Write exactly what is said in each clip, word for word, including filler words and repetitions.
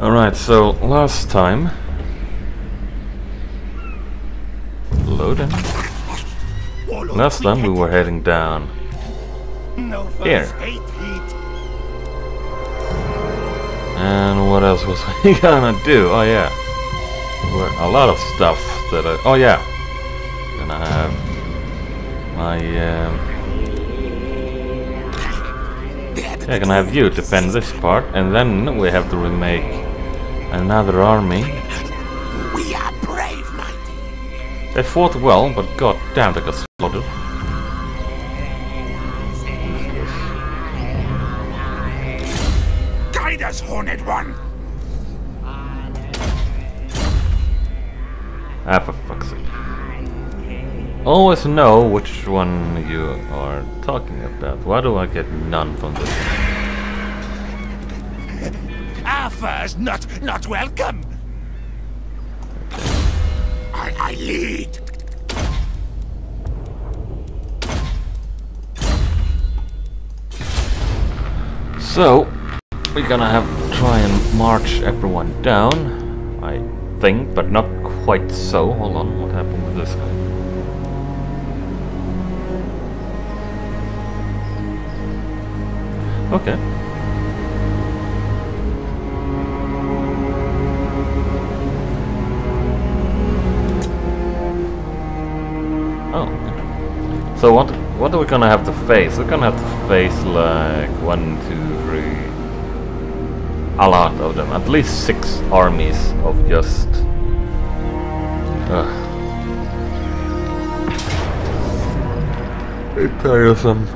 Alright, so last time... Loading. Last time we were heading down here. And what else was we gonna do? Oh yeah. Well, a lot of stuff that I... Oh yeah. Gonna have my... Um, yeah, gonna have you defend this part. And then we have to remake another army. We are brave, mighty. They fought well, but god damn, they got slaughtered. Guide us, Horned One! Ah, for fuck's sake. Always know which one you are talking about. Why do I get none from this? Our first not not welcome. I, I lead. So we're gonna have to try and march everyone down, I think, but not quite so. Hold on, what happened with this guy? Okay. Oh. So what what are we gonna have to face? We're gonna have to face like one, two, three... a lot of them. At least six armies of just... Ugh. It's tiresome.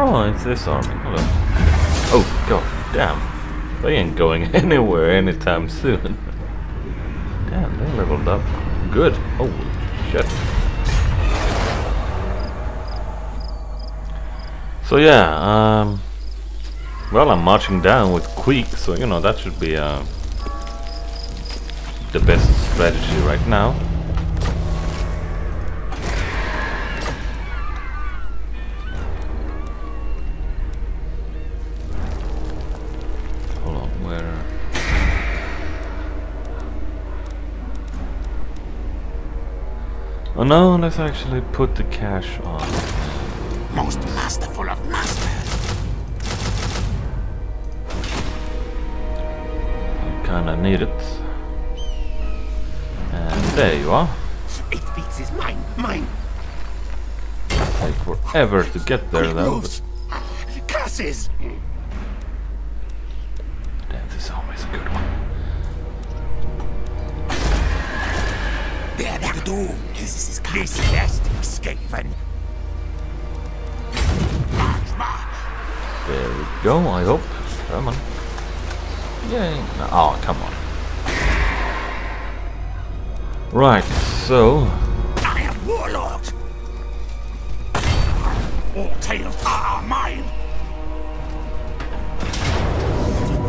Oh, it's this army. Hold on. Oh, god damn. They ain't going anywhere anytime soon. Damn, they leveled up. Good. Holy shit. So yeah, um, well, I'm marching down with Queek, so you know, that should be uh, the best strategy right now. Hold on, where? Oh no, let's actually put the cash on. Most masterful of masters. I kinda need it. And there you are. Eight feet is mine, mine. It'll take forever to get there though. Curses! That is always a good one. There to do. This is cursed, Skaven. There we go, I hope. Come on. Yay. No, oh, come on. Right, so... I am Warlord! All tales are mine!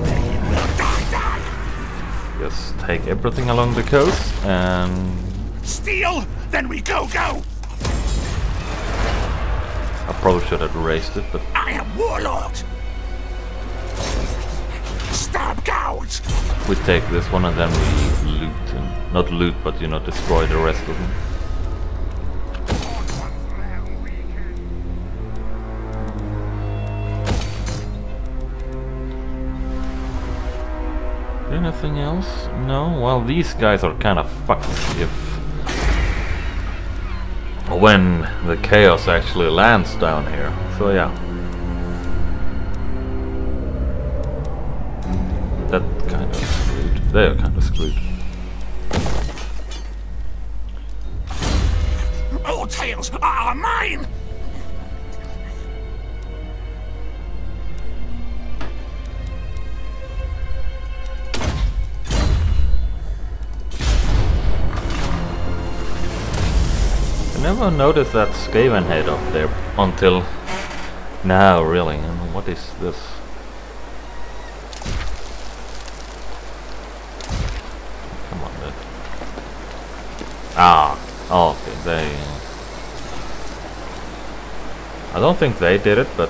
They will die, die! Just take everything along the coast and... Steal! Then we go, go! I probably should have erased it, but... I am Warlord! Stab gouge! We take this one and then we loot and... Not loot, but, you know, destroy the rest of them. Anything else? No? Well, these guys are kind of fucked if... when the chaos actually lands down here. So yeah. That kind of screwed. They're kind of screwed. All tales are mine! Never noticed that Skaven head up there until now, really. And what is this? Come on, dude. Ah, oh, okay. They. I don't think they did it, but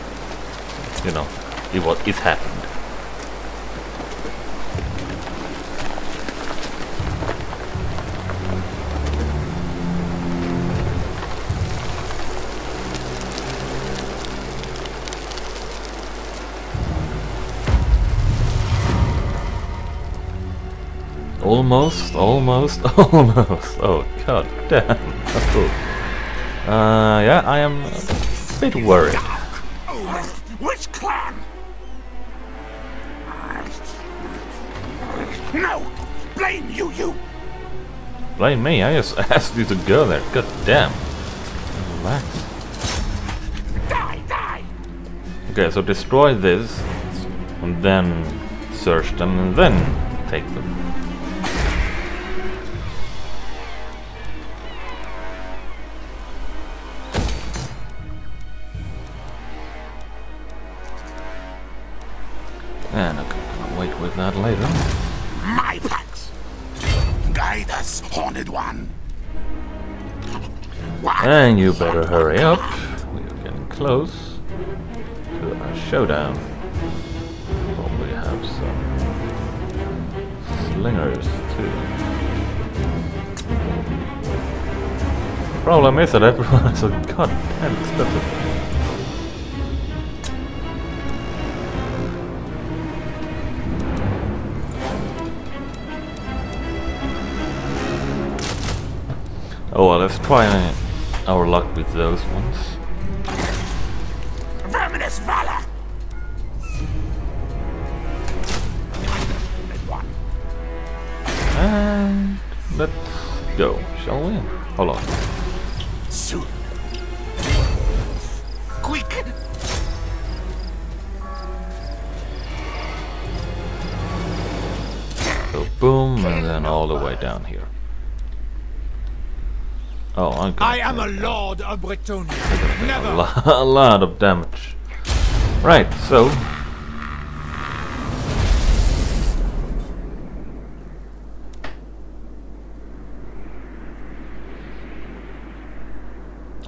you know, is what is happened. Almost, almost, almost. Oh, god damn. That's cool. Uh, yeah, I am a bit worried. Which clan? No! Blame you, you! Blame me? I just asked you to go there. God damn. Relax. Die, die! Okay, so destroy this, and then search them, and then take them. And okay, I'll wait with that later. My Pax! Guide us, Haunted One! What? And you better hurry up. We are getting close to our showdown. Probably have some slingers too. Problem is that everyone is so goddamn expensive. Oh well, let's try uh, our luck with those ones. Verminous Valor! And let's go, shall we? Hold on. Soon. Quick! So boom, and then all the way down here. Oh, I, I am a lord of Bretonia. Never. A, lo a lot of damage. Right, so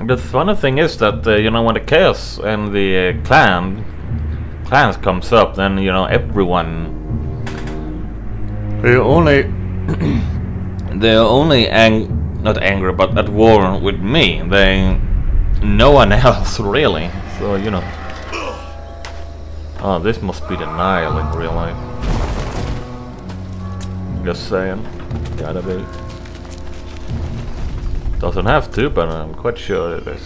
the funny thing is that uh, you know, when the chaos and the uh, clan clans comes up, then you know everyone. They only. They only ang. Not angry, but at war with me. They... no one else, really. So, you know... Oh, this must be the Nile in real life. Just saying. Gotta be. Doesn't have to, but I'm quite sure it is.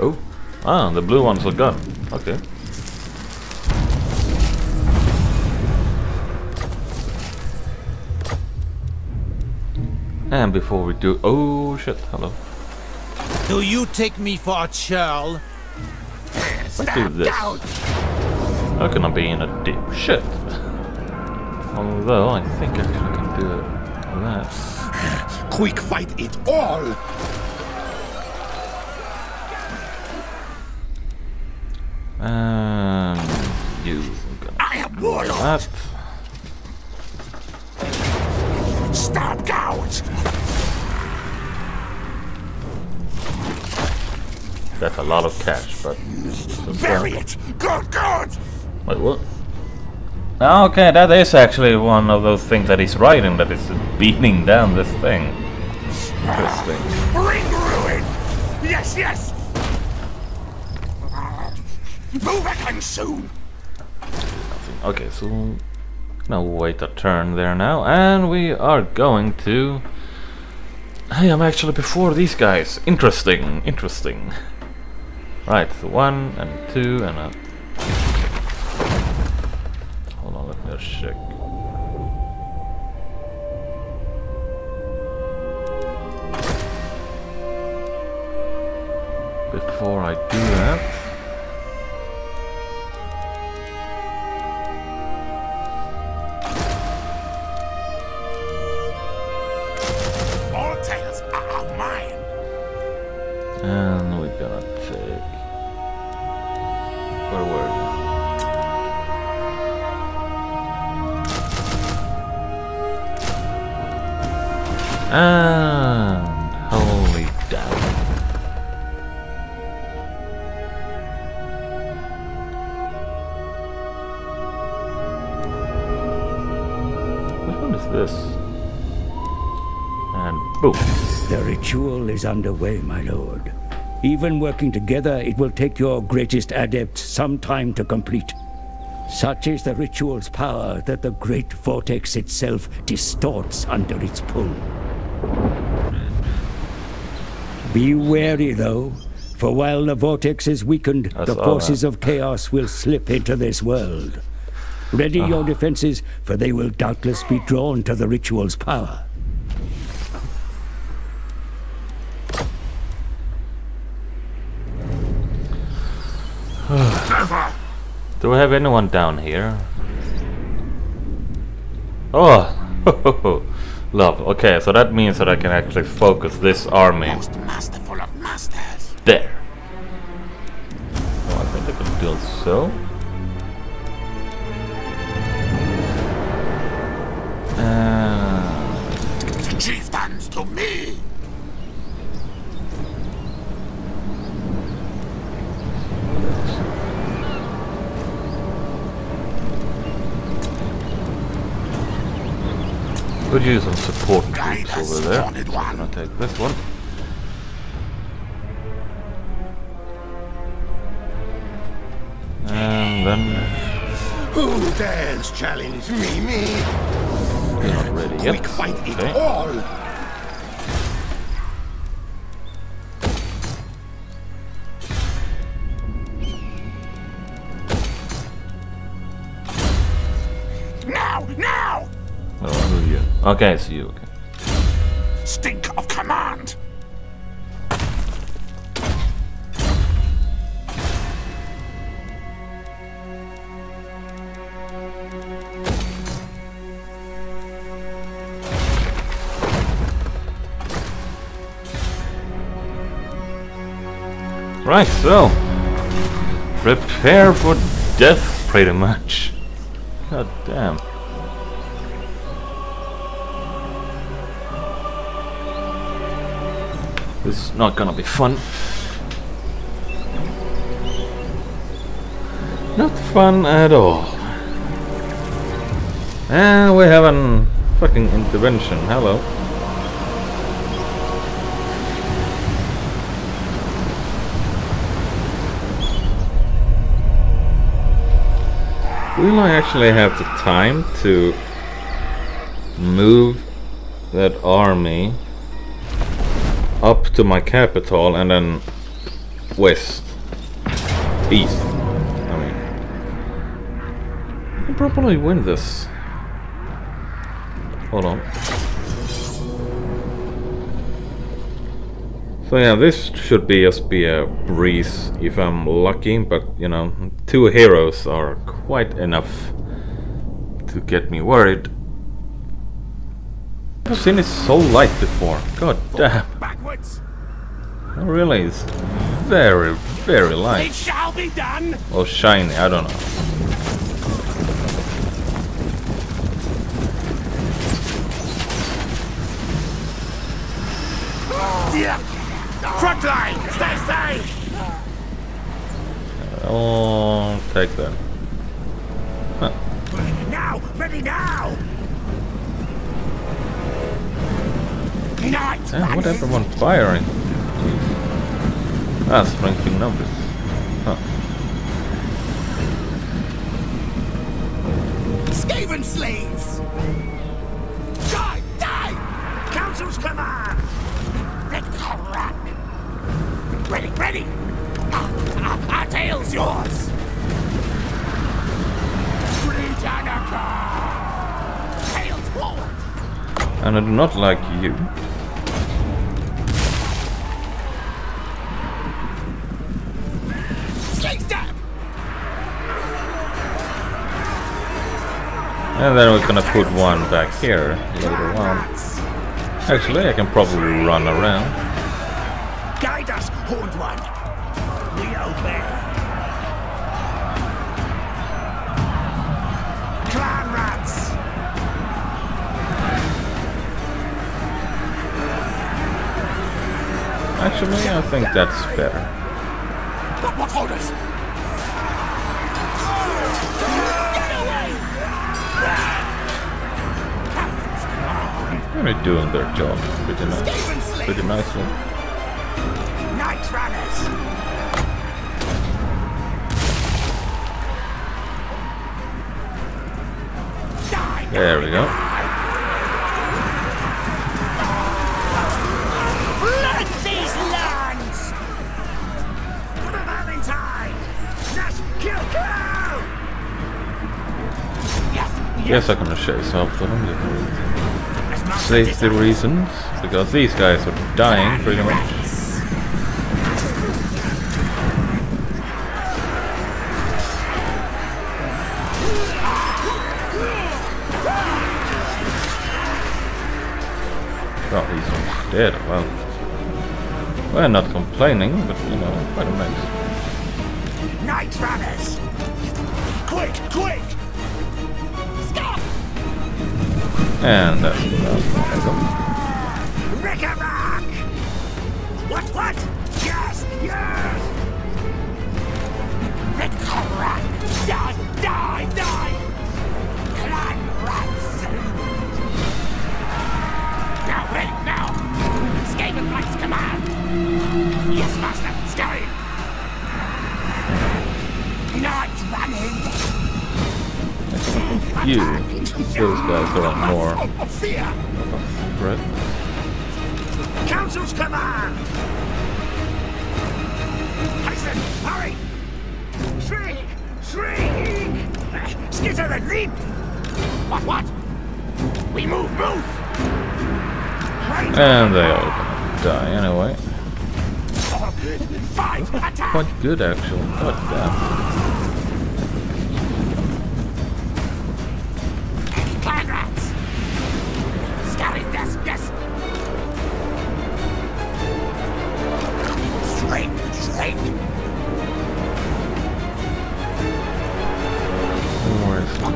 Oh. Ah, the blue ones are gone. Okay. And before we do... Oh shit, hello. Do you take me for a churl? Let's do this. How can I be in a dip? Shit. Although, I think I can do that. Quick, fight it all! Um, you... I am warlock! Stab gouge! That's a lot of cash, but... Bury it! Good, good! Wait, what? Okay, that is actually one of those things that he's writing, that is beating down this thing. Interesting. Bring ruin! Yes, yes! Move again soon! Okay, so... now wait a turn there now, and we are going to... I am actually before these guys. Interesting, interesting. Right, so one and two and a... Hold on, let me just check. Before I do that... And Holy damn. Which one is this? And boom. The ritual is underway, my lord. Even working together, it will take your greatest adept some time to complete. Such is the ritual's power that the great vortex itself distorts under its pull. Be wary, though, for while the vortex is weakened, That's the forces right. of chaos will slip into this world. Ready ah. your defenses, for they will doubtless be drawn to the ritual's power. Do we have anyone down here? Oh, love. Okay, so that means that I can actually focus this army. Most masterful of masters. There. Oh, I think I can do so. Uh, the chieftains to me. Could use some support troops over there. I'm gonna take this one. And then... Who dares challenge me, me? We're not ready yet. Quick fight it all. Okay, it's you. Okay. Stink of command. Right, so prepare for death, pretty much. God damn. This is not gonna be fun. Not fun at all. And we have an fucking intervention. Hello. Will I actually have the time to move that army up to my capital and then west, east? I mean, I can probably win this. Hold on. So yeah, this should be just be a breeze if I'm lucky, but you know, two heroes are quite enough to get me worried. I've seen it so light before. God damn. It really is very, very light. It shall be done. Or shiny, I don't know. Front line, stay, stay. I'll take that. Huh. Ready now, ready now. Yeah, what happened when firing? Jeez. Ah, strengthening numbers. Huh. Skaven slaves! Die! Die! Council's command! Let them run! Ready, ready! Our, our tail's yours! Tails forward! And I do not like you. And then we're gonna put one back here later on. Actually, I can probably run around. Guide us, Horned One. We obey. Clan rats. Actually, I think that's better. Got what holders? They're doing their job pretty nice, pretty nicely. Night runners. There we go. Blood these lands. Put them out in time. Let's kill, kill. Yes. Yes, I can show you something. Save the reasons, because these guys are dying pretty much. Well, these ones dead, well. We're not complaining, but you know, quite a mess. Night runners! Quick, quick! And that's enough. Rick a rock! What, what? Yes, yes! Rick a rock! Die, die, die! Climb rats! Now, wait, now! Skaven rights command! Yes, master, stay! Not running! You, those guys are on more threat. Council's command! Hasten, hurry! Shriek! Shriek! Skitter and leap! What, what? We move, move! And they all gonna die anyway. Fight, attack! Quite good, actually. Quite bad.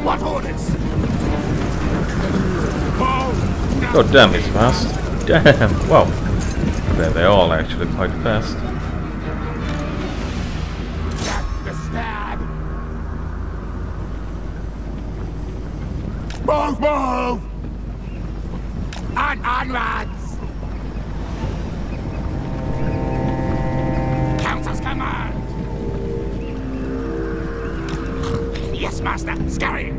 What orders? God damn, he's fast. Damn, well, they're, they're all actually quite fast. Move, move! On, on, lads! Council's command! Yes, master, scurry!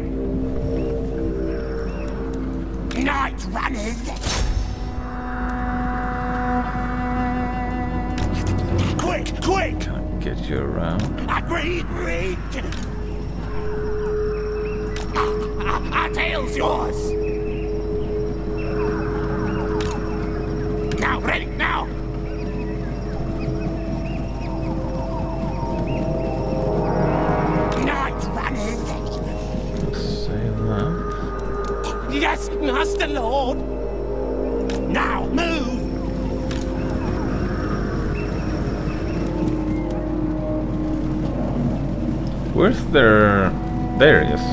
Night running! Quick, quick! Can't get you around. Agreed, read! Our tail's yours! Now, ready, now! Night running! Say that. Yes, Master Lord! Now, move! Where's their... There he is.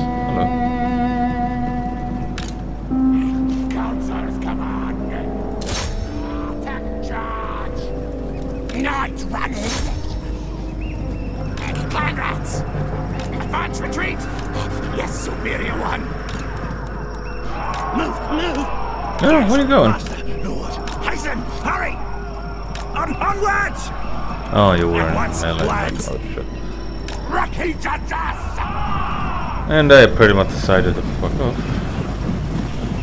Retreat! Yes, superior one! Move, move! Oh, where are you going? Master, Lord, hasten, hurry! On, onwards! Oh, you were in L A. Oh, shit. Rocky Jajas! And I pretty much decided to fuck off.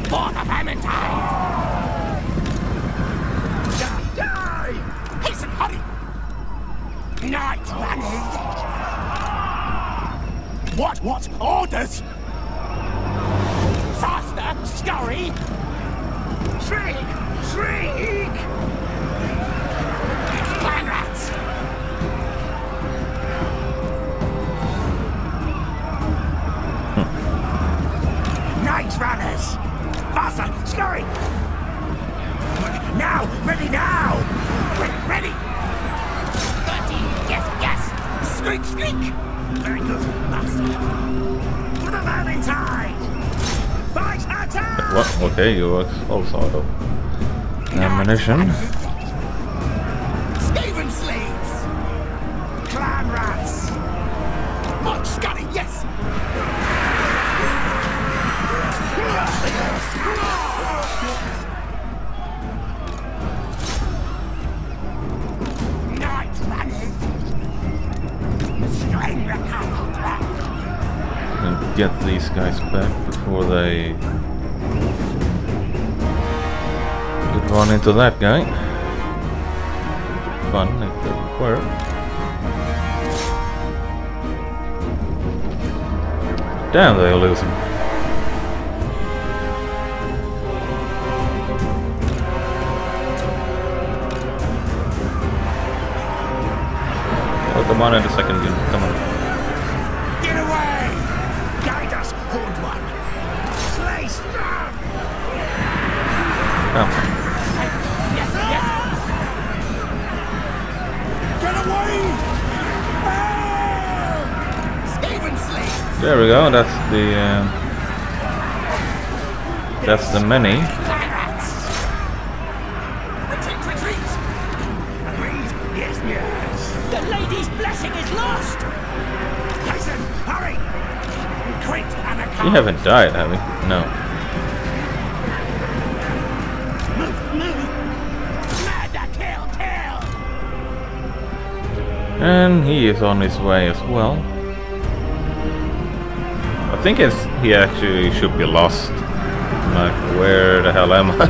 For the famine time! Die, die! Hasten, hurry! Night running! What, what? Orders! Faster! Scurry! Shriek! Shriek! Clan rats! Hm. Night runners! Faster! Scurry! Now! Ready now! Re ready! Thirty! Yes, yes! Squeak, squeak! Very good, master. For the Valentine! Fight attack! What? Okay, you also have ammunition. And get these guys back before they could run into that guy. Fun if they were. Damn, they'll lose him. Oh, come on in a second, dude. Come on. Get away! Guide us, Horned One! Slice them! Oh. Yes, yes. Get away! Skaven Slaves! There we go, that's the uh, that's the mini. Retreat, retreat. Yes, yes. The lady's blessing is lost. Listen, hurry. Quick, and you haven't died, have you? No. Move, move. Murder, kill, kill. And he is on his way as well. I think it's, he actually should be lost. Like, where the hell am I?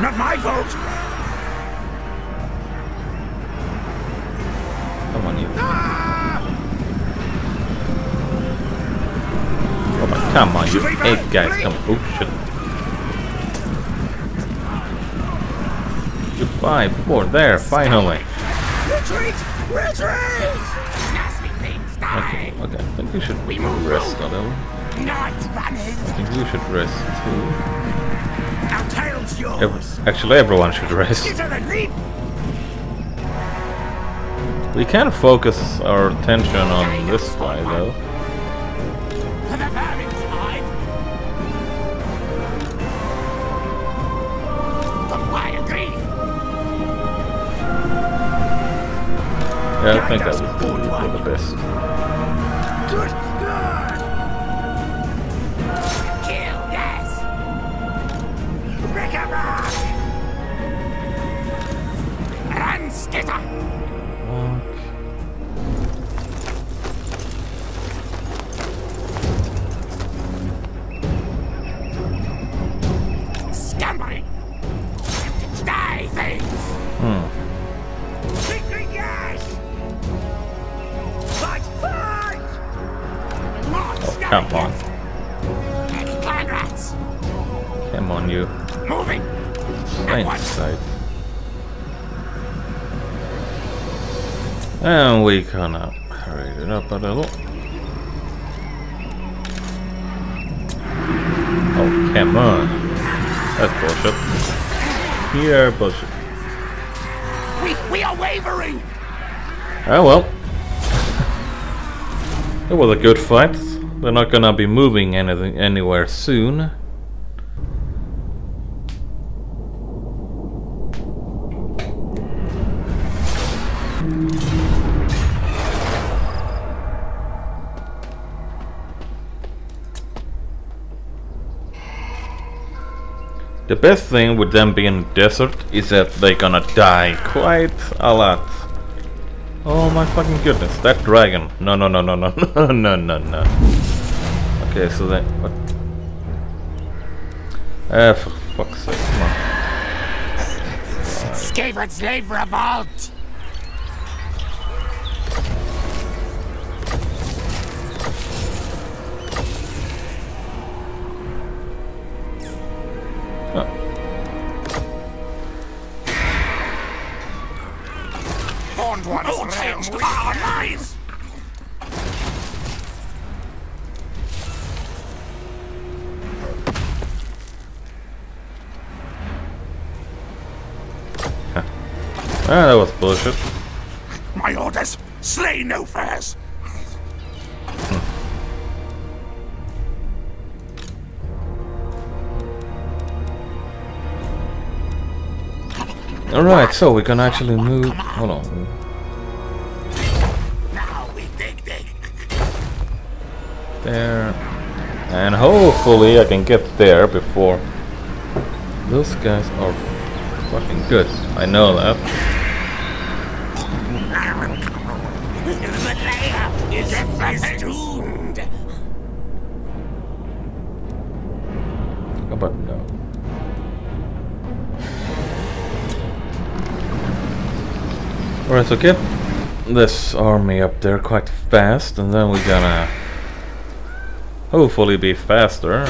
Not my fault! Come on, you. Ah! Come on, come on, you eight guys, come on. Oh, shit. Goodbye, poor there, finally. Retreat! Retreat! Okay, okay, I think we should rest a little. I think we should rest too. Every, actually, everyone should rest. We can focus our attention on this guy, though. Yeah, I think that would be for the best. Good, good. Kill this. Rick-a-rock. Run, skitter. Walk. Scumbering. Die, things. Hmm. Come on. Come on, you. Moving. Side. And we can hurry it up a little. Oh, come on. That's bullshit. Here, bullshit. We we are wavering. Oh well. It was a good fight. They're not gonna be moving anything anywhere soon. The best thing with them being in the desert is that they're gonna die quite a lot. Oh my fucking goodness, that dragon. No, no, no, no, no, no, no, no, no. Okay, so then. What? Ah, for fuck's sake, come on. Skaven Slave Revolt! Ah, that was bullshit. My orders, slay no fairs. Hmm. All right, so we can actually move. Hold on. Now we dig dig. there, and hopefully I can get there before those guys are fucking good. I know that. Oh, but no. Alright, okay. This army up there quite fast, and then we're gonna hopefully be faster.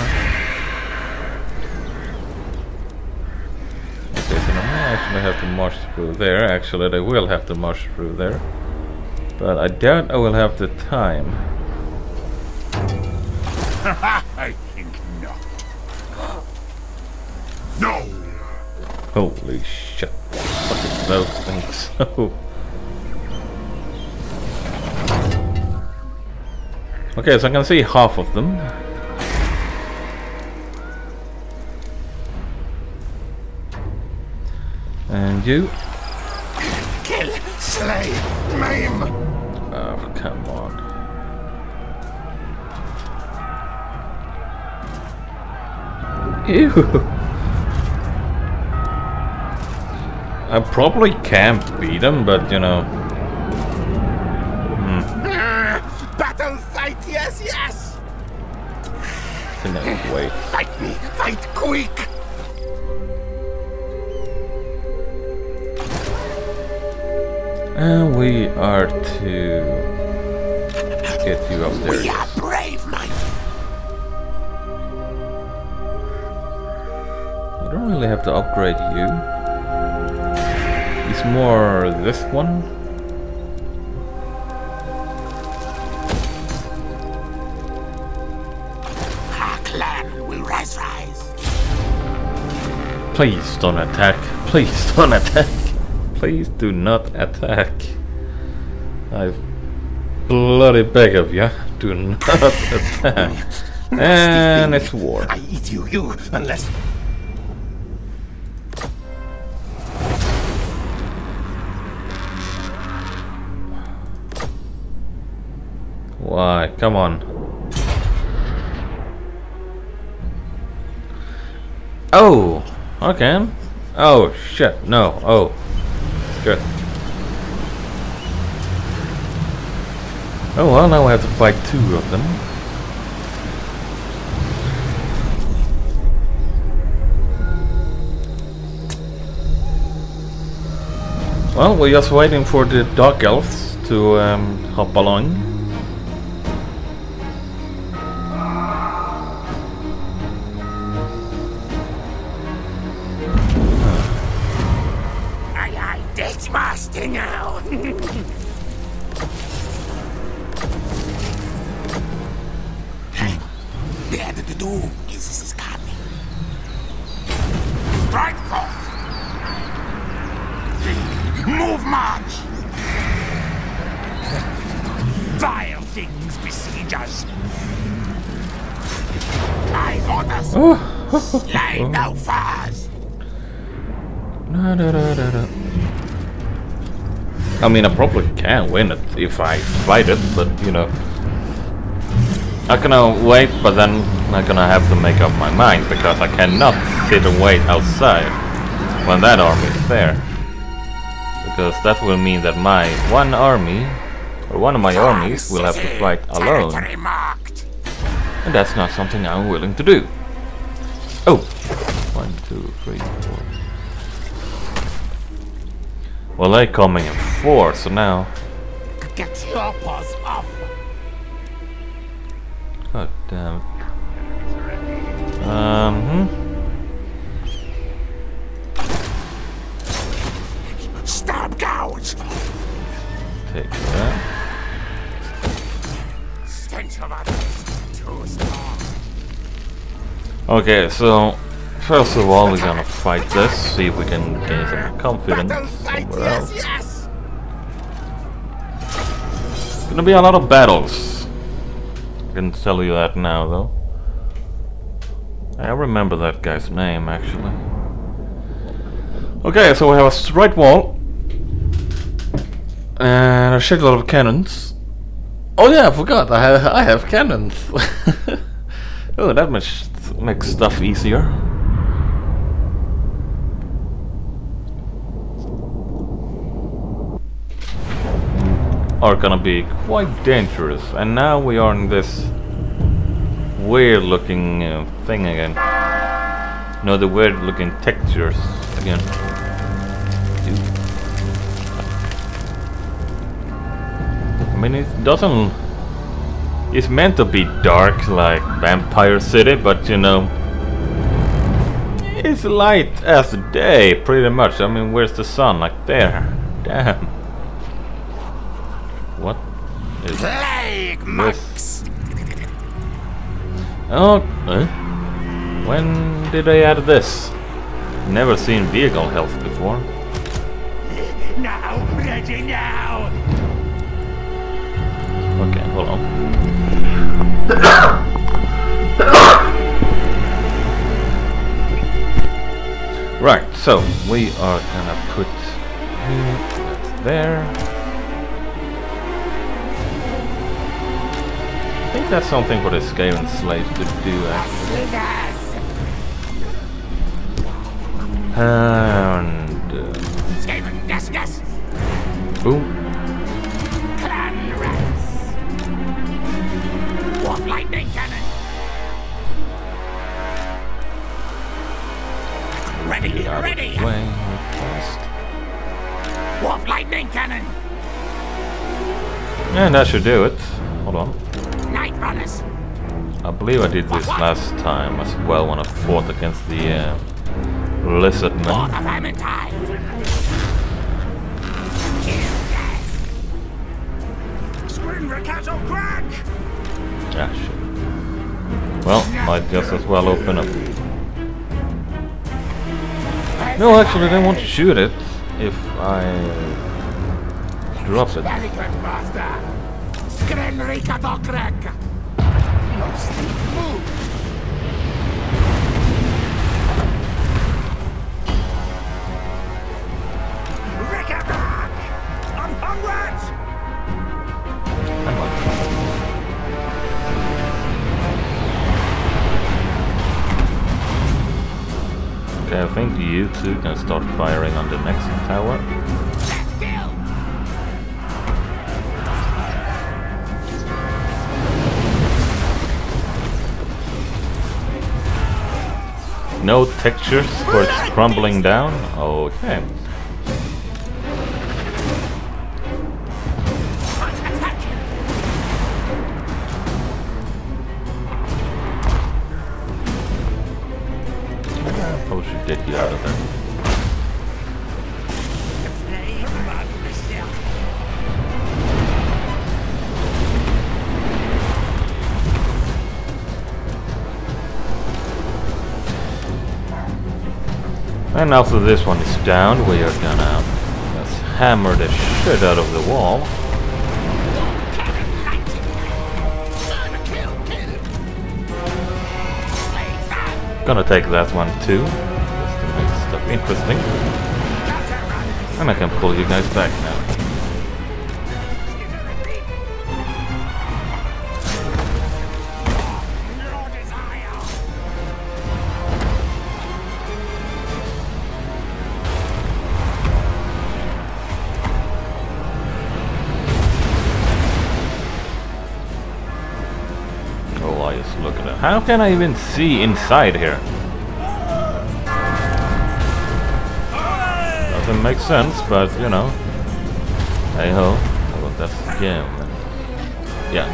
They have to march through there. Actually, they will have to march through there, but I doubt I will have the time. I think not. No. Holy shit! Fucking those things. Okay, so I can see half of them. And you? Kill, slay, maim. Oh, come on! Ew! I probably can't beat them, but you know. Hmm. Uh, battle, fight, yes, yes. No way! Fight me, fight quick! And we are to get you up there. We are brave, mate. You don't really have to upgrade you. It's more this one. Our clan will rise, rise. Please don't attack. Please don't attack. Please do not attack. I bloody beg of you, do not attack. And it's war. I eat you, you, unless. Why? Come on. Oh, I can. Oh shit! No. Oh. Good. Oh well, now we have to fight two of them. Well, we're just waiting for the dark elves to um, hop along. I mean, I probably can win it if I fight it, but you know, I can wait, but then I'm gonna have to make up my mind because I cannot sit and wait outside when that army is there, because that will mean that my one army or one of my armies will have to fight alone, and that's not something I'm willing to do. Oh, one, two, three, four. Well, they're coming in four, so now. Get your paws up! God damn it. Um. Hmm. Stab gouge! Take that. Stench of others, too strong. Okay, so. First of all, we're gonna fight this, see if we can gain some confidence somewhere else. It's gonna be a lot of battles. I can tell you that now, though. I remember that guy's name, actually. Okay, so we have a straight wall. And a shitload of cannons. Oh yeah, I forgot. I have, I have cannons. Oh, that much makes stuff easier. Are gonna be quite dangerous, and now we are in this weird-looking uh, thing again. No, the weird-looking textures again. I mean, it doesn't... It's meant to be dark, like Vampire City, but you know... It's light as day, pretty much. I mean, where's the sun? Like there. Damn. What is Plague Max. Oh, eh? When did I add this? Never seen vehicle health before. Now, ready now. Okay, hold on. Right, so we are gonna put that there. I think that's something for the Skaven slaves to do, actually. And... Uh, Skaven, yes, yes. Boom. Clan rats. Warp lightning cannon. Ready, get ready. Fast. Warp lightning cannon. And that should do it. Hold on. I believe I did this last time as well when I fought against the uh, Lizardmen. Ah, shit. Well, might just as well open up. No, actually, I didn't want to shoot it if I drop it. Okay, I think you two can start firing on the next tower. No textures for crumbling down? Okay. I probably should get you out of there. And after this one is down, we are gonna let's hammer the shit out of the wall. Gonna take that one too, just to make stuff interesting. And I can pull you guys back now. How can I even see inside here? Doesn't make sense, but you know. Hey ho. Well, that's the game. Yeah.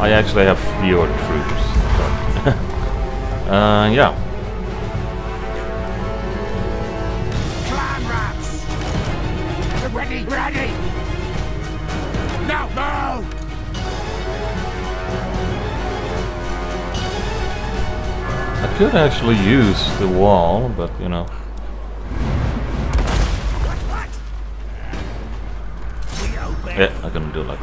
I actually have fewer troops. So. uh, yeah. Could actually use the wall, but you know. What, what? Yeah, I'm gonna do it like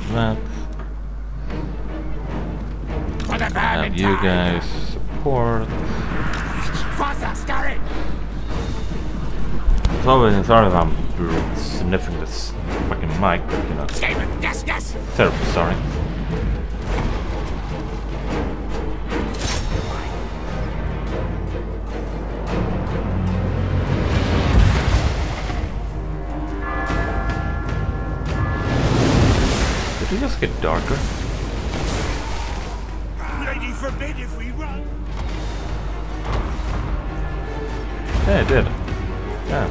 that. Have you guys support. always sorry if I'm sniffing this fucking mic, but you know. Skaven, yes, yes. Terribly sorry. Did it just get darker? Lady forbid if we run. Yeah, it did. Yeah.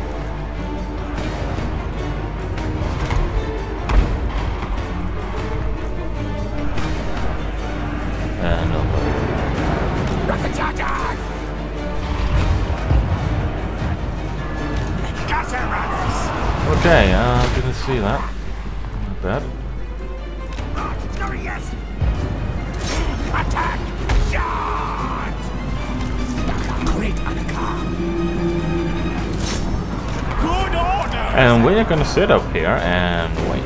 Okay, uh, didn't see that. Not bad. Attack! And we are gonna sit up here and wait.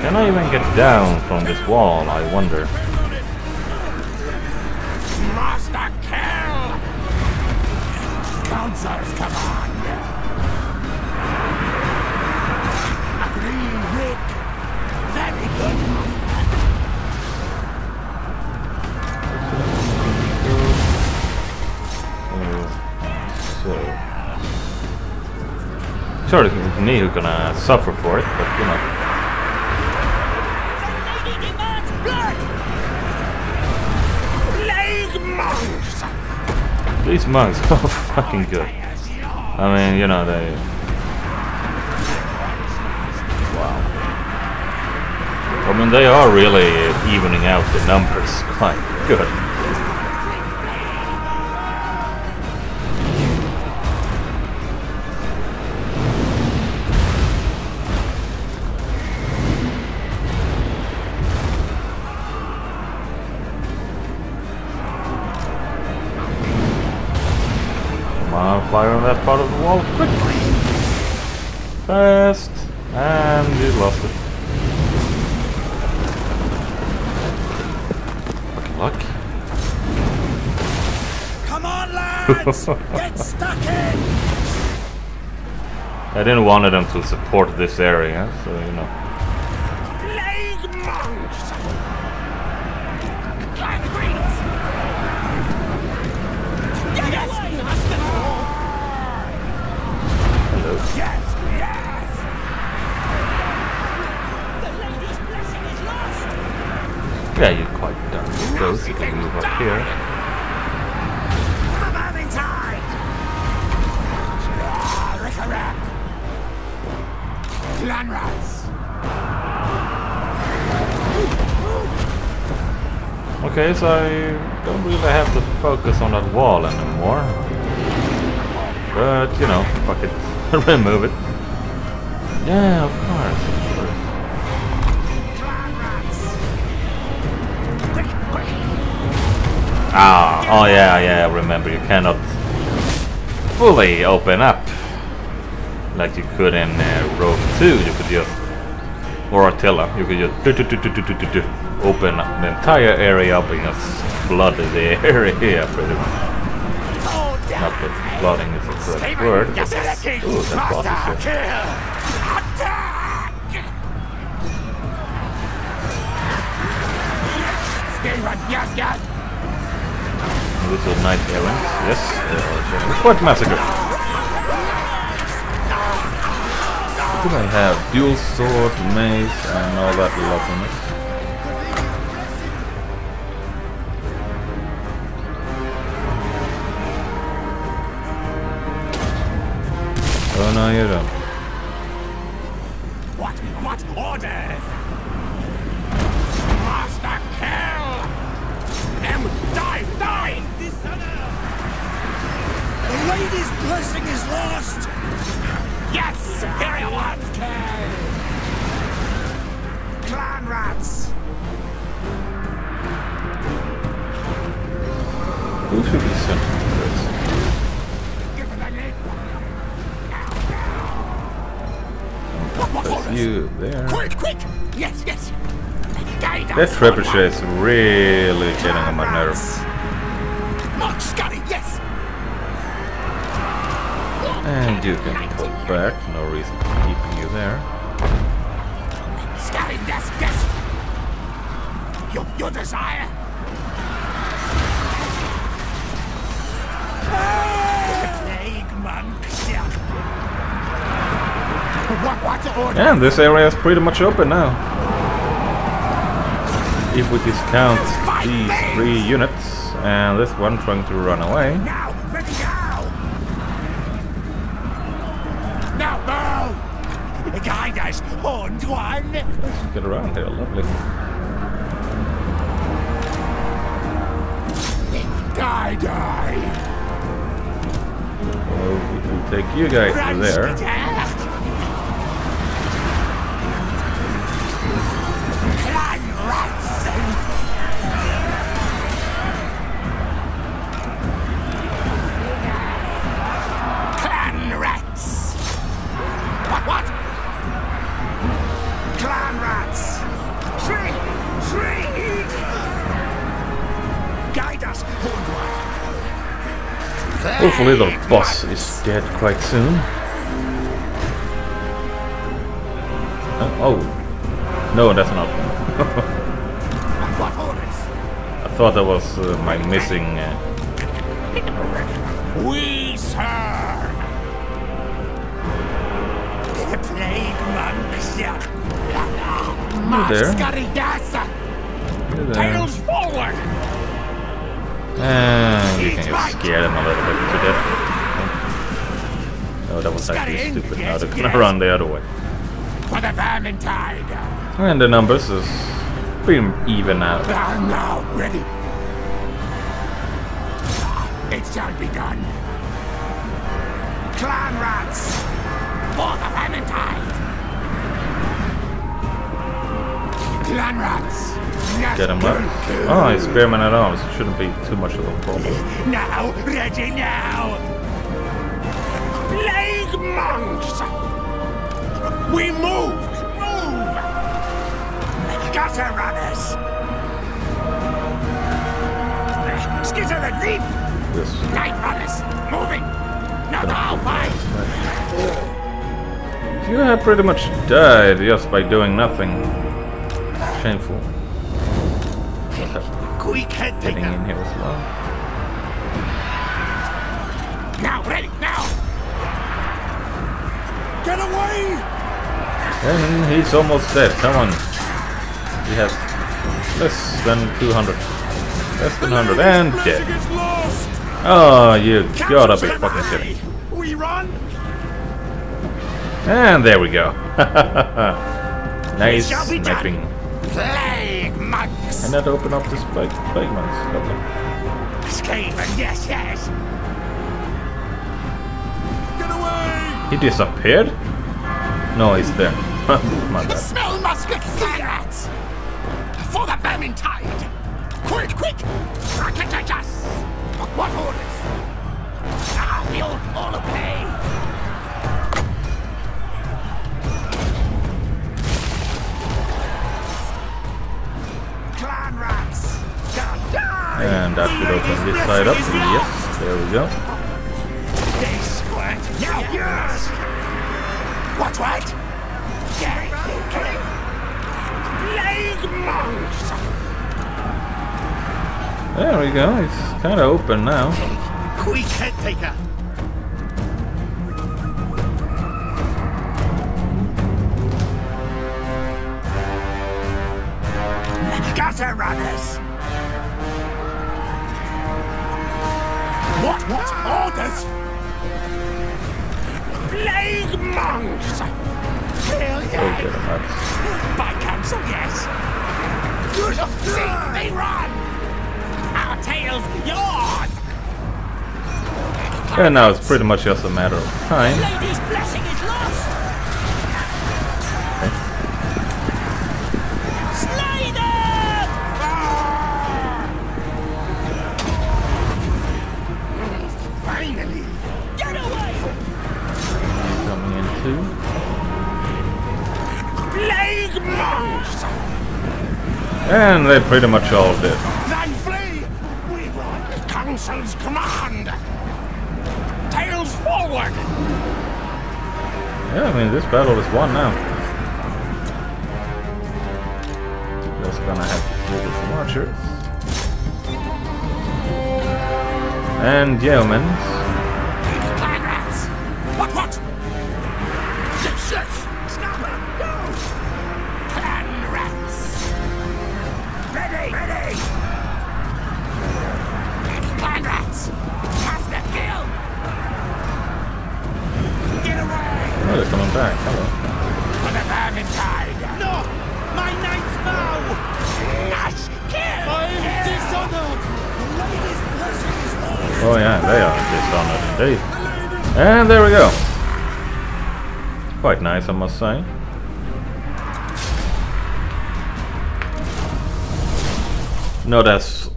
Can I even get down from this wall, I wonder? Master kill! Counselors, come on! Agree, Rick! Very good! Sure, it's me who's gonna suffer for it, but you know. These monks are fucking good. I mean, you know, they... Wow. I mean, they are really evening out the numbers quite good. Fire on that part of the wall quickly! Fast! And you lost it. Fucking luck. Come on, lads! Get stuck in! I didn't want them to support this area, so you know. Plague monks! Yeah, you're quite done with those. You can move up here. I'm out of time. Clan rats. Okay, so I don't really have to focus on that wall anymore. But you know, fuck it, remove it. Yeah, of course. Ah, oh yeah, yeah, remember, you cannot fully open up like you could in uh, Rome two, you could just, or Attila, you could just do, do, do, do, do, do, do, open the entire area up and just flood the area pretty much. Not that flooding is a correct word, but, ooh, that boss is here. Yes, yes. Little knight errant, yes. Uh, what massacre? What do I have? Dual sword, mace, and all that loveliness. Oh no, you don't. What? What orders? Master kill! Them die, die! The lady's blessing is lost! Yes! Superior one! Clan rats! Who should be sent first? Give it a name! you there. Quick, quick! Yes, yes. This trebuchet is really getting on my nerves. March, Scotty, yes. And you can pull back. No reason for keeping you there. Scotty, yes, yes. Your, your desire. And this area is pretty much open now. If we discount these three units and this one trying to run away. Now, ready now! Now, now! Guide us, horned one! Let's get around here, lovely. Die, die! Well, we can take you guys to there. Hopefully the boss is dead quite soon. Oh, oh. No, that's not. I thought that was uh, my missing. Uh... We serve the plague monks. You're there. Tails forward. And you can just scare them a little bit to death. Oh, that was actually stupid. Now they're gonna run the other way. And the numbers is pretty even out. Now ready. It shall be done. Clan rats for the famine tide. Clan rats. Get him up. Oh, he's spearman at arms. It shouldn't be too much of a problem. Now, ready now! Plague monks! We move! Move! Gutter runners! Skitter the deep! Yes. Night runners! Moving! Not all fight! You have pretty much died just by doing nothing. Shameful. Quick head taking in here as well. Now ready now. Get away! And he's almost dead. Come on. He has less than two hundred. Less than hundred and dead. Oh, you gotta be fucking kidding. We run. And there we go. Nice sniping. And that open up this plague plague monks. Skaven, yes, yes. Get away! He disappeared? No, he's there. My bad. Smell musket rats! For the famine tide! Quick, quick! Catch us! What orders? Ah, the old all of play! And that should open this side up. Yes, there we go. Now yours. What's right? There we go. It's kind of open now. Quick head taker. Gutter runners. What, what orders? Plague monks! Hell yeah! By council, yes! Good of three, they run! Our tails, yours! And yeah, now it's pretty much just a matter of time. Lady's blessing is lost! Okay. Slay them! Finally! Get away! Coming in too. And they pretty much all did. Then flee! We were at the council's command! Tails forward! Yeah, I mean, this battle is won now. Just gonna have to deal with some archers. And yeomen. These pirates! What, what? Six, six! Oh, they're coming back. Hello. Put a bag inside. No! My knight's vow! Nash, kill! I am kill. Dishonored! Oh yeah, they are dishonored indeed. And there we go. Quite nice, I must say. Not as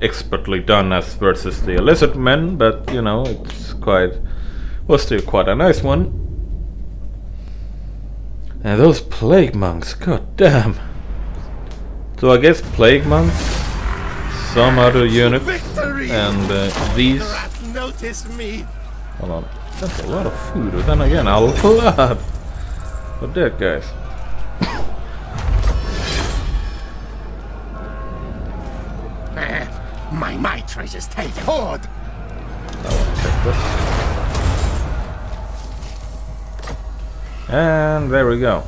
expertly done as versus the Lizardmen, but you know, it's quite... was still quite a nice one. And those plague monks, god damn. So I guess plague monks, some other unit, victory! And uh, these. Notice me. Hold on, that's a lot of food. But then again, a lot. But dead guys. uh, my my treasures take hold. I And there we go.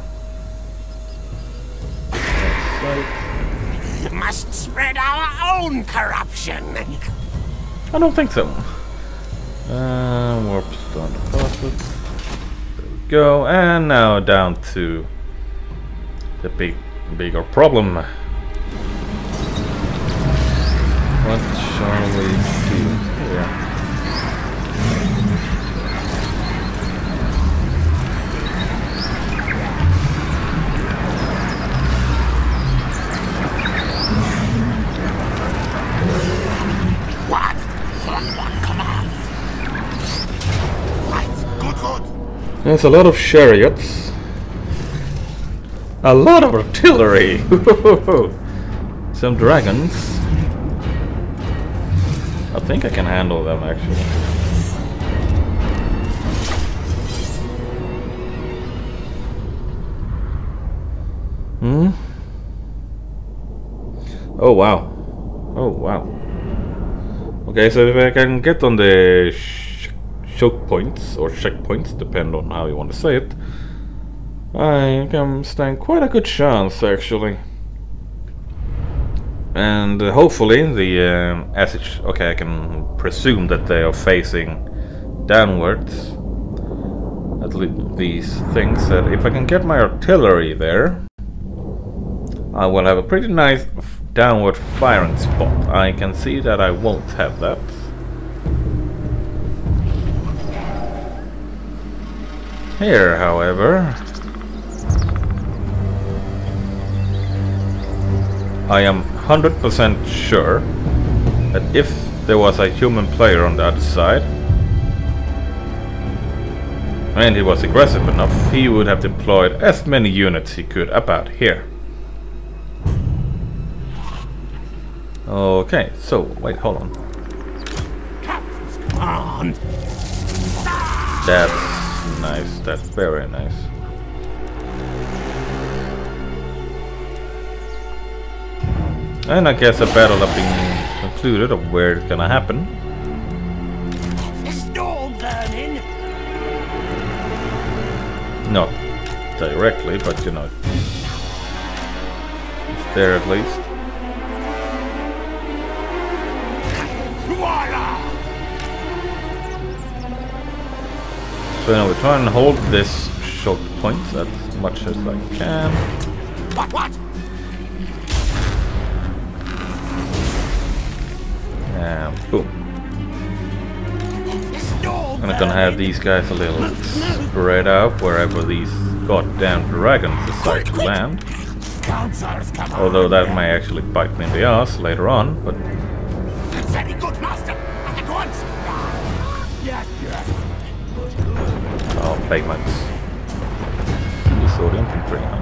We must spread our own corruption. I don't think so. Uh, Warpstone deposit. There we go. And now down to the big, bigger problem. What shall we do here? There's a lot of chariots, a lot of artillery, some dragons. I think I can handle them actually. Hmm. Oh wow. Oh wow. Okay, so if I can get on the choke points or checkpoints, depend on how you want to say it, I can stand quite a good chance actually. And uh, hopefully the um, assets. Okay, I can presume that they are facing downwards. At least these things. That if I can get my artillery there, I will have a pretty nice downward firing spot. I can see that I won't have that. Here, however, I am one hundred percent sure that if there was a human player on the other side and he was aggressive enough, he would have deployed as many units he could about here. Okay, so wait, hold on. That's nice, that's very nice. And I guess a battle has been concluded of where it's gonna happen. It's all burning. Not directly, but you know, it's there at least. So now we try and hold this short point as much as I can. What, what? And boom. And I'm gonna have these guys a little spread out wherever these goddamn dragons decide to land. Although that may actually bite me in the ass later on, but... Very good, master! At once! Yes, yes! Oh, plague monks. You saw the infantry, huh?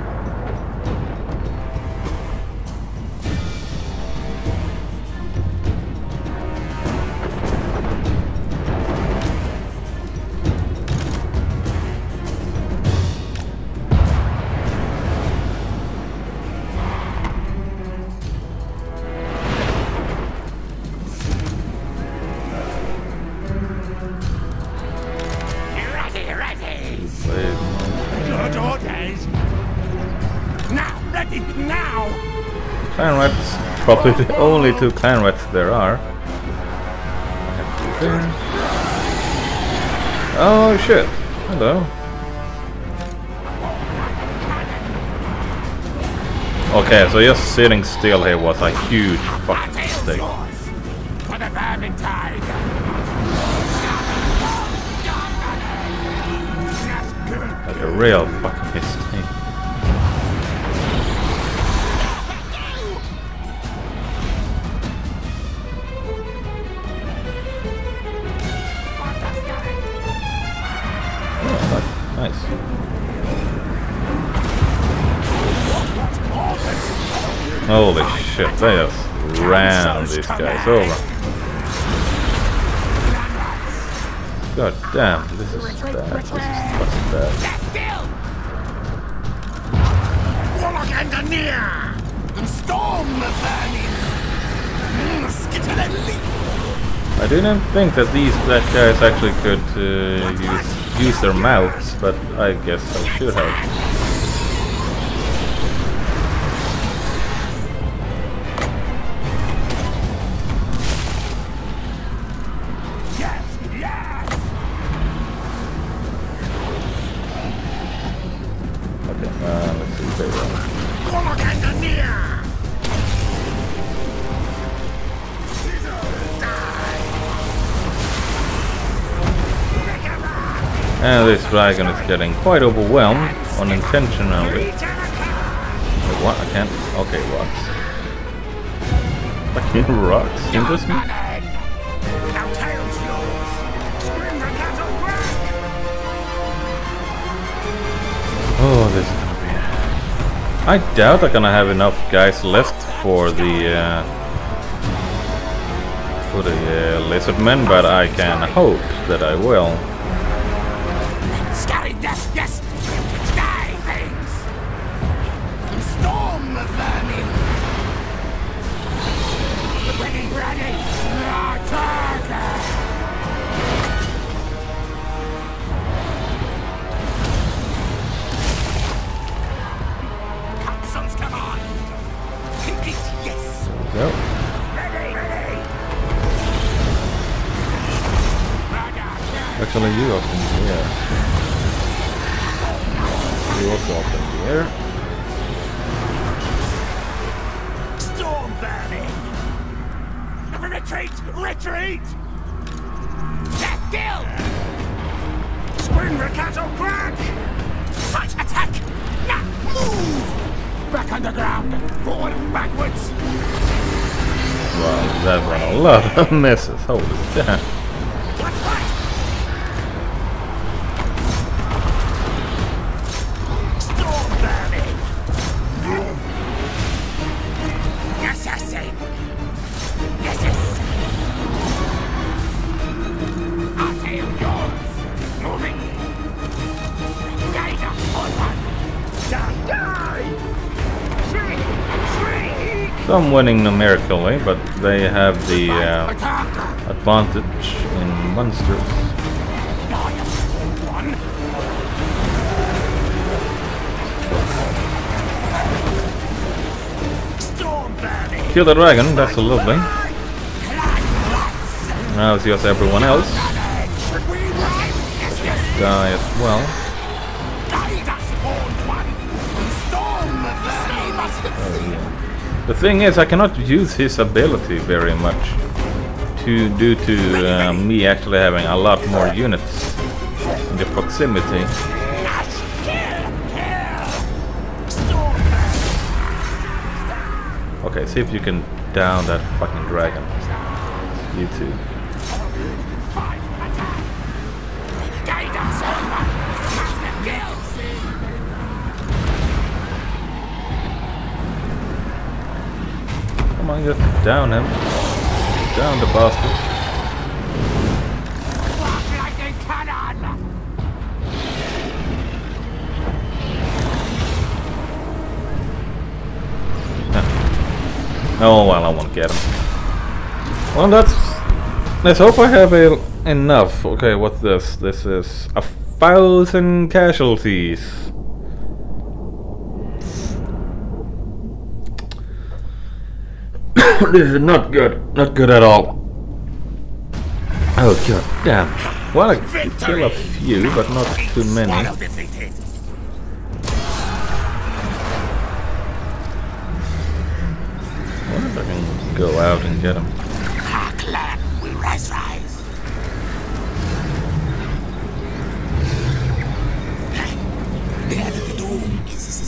clan rats. Probably the only two clan rats there are. Oh shit! Hello. Okay, so just sitting still here was a huge fucking mistake. Like a real fucking mistake. Oh, nice. Holy shit, they just ran these guys over. God damn, this is bad. This is just bad. I do not think that these black guys actually could uh, use, use their mouths, but I guess I should have. And this dragon is getting quite overwhelmed, unintentionally. Wait, what? I can't... Okay, rocks. Fucking rocks? Interest me? Oh, this is gonna be... I doubt I'm gonna have enough guys left for the... Uh, for the uh, Lizardmen, but I can hope that I will. Actually, you up in the air. You also up in the air. Storm burning! Retreat! Retreat! That deal! Spring Ricato crack! Fight attack! Now move! Back underground! Forward backwards! Wow, that ran a lot of messes. Holy damn. I'm winning numerically, but they have the uh, advantage in monsters. Kill the dragon, that's a lovely. Now it's just everyone else. Die as well. Oh, yeah. The thing is, I cannot use his ability very much to, due to uh, me actually having a lot more units in the proximity. Okay, see if you can down that fucking dragon. You too. Just down him. Down the bastard. Oh well, I won't get him. Well, that's... Let's hope I have a, enough. Okay, what's this? This is a thousand casualties. This is not good. Not good at all. Oh god damn. Well, I could kill a few, but not too many. I wonder if I can go out and get them. Our clan will rise, rise.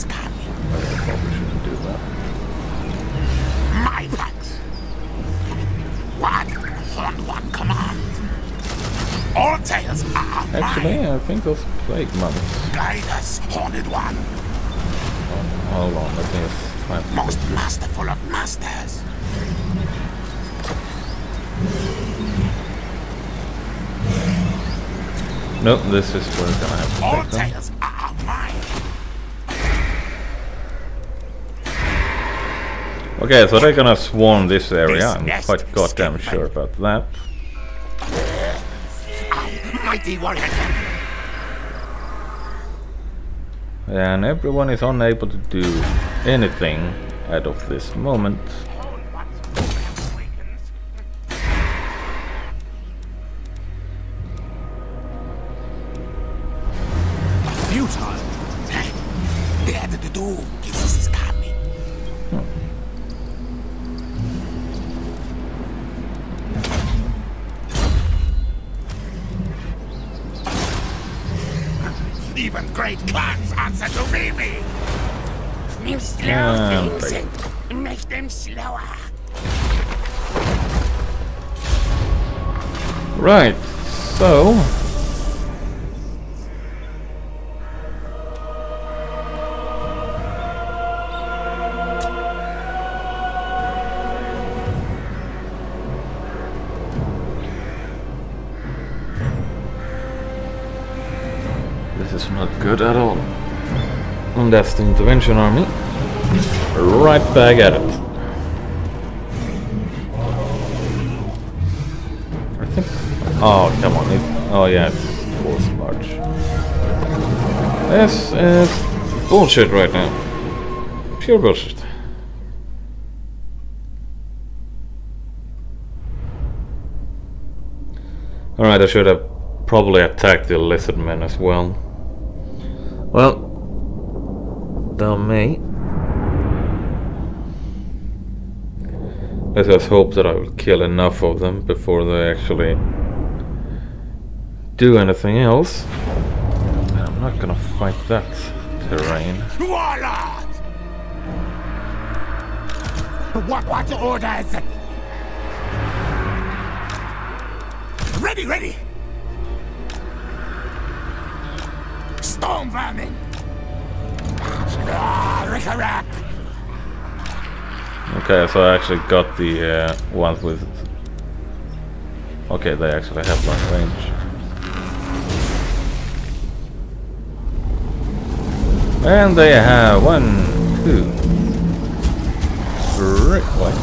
I probably shouldn't do that. My packs. One, one, one command. All tails are mine. Actually, I think those plague months. Guide us, horned one. Oh, hold on, let me. Most masterful of masters. Nope, this is where I'm gonna have to all take them. Tails are mine. Okay, so they're gonna swarm this area. This I'm quite goddamn sure about that. I'm mighty warrior. And everyone is unable to do anything out of this moment. Futile. The end of the door is coming. Even great clans answer to me. You slow things and make them slower. Right, so it's not good at all. And that's the intervention army. Right back at it. I think. Oh, come on. It, oh, yeah, it's force march. This is bullshit right now. Pure bullshit. Alright, I should have probably attacked the Lizardmen as well. Well, damn me. Let's just hope that I will kill enough of them before they actually do anything else. I'm not gonna fight that terrain. Warlord! What, what orders? Ready, ready! Storm vermin! Okay, so I actually got the uh, ones with... Okay, they actually have long range. And they have one, two, three... What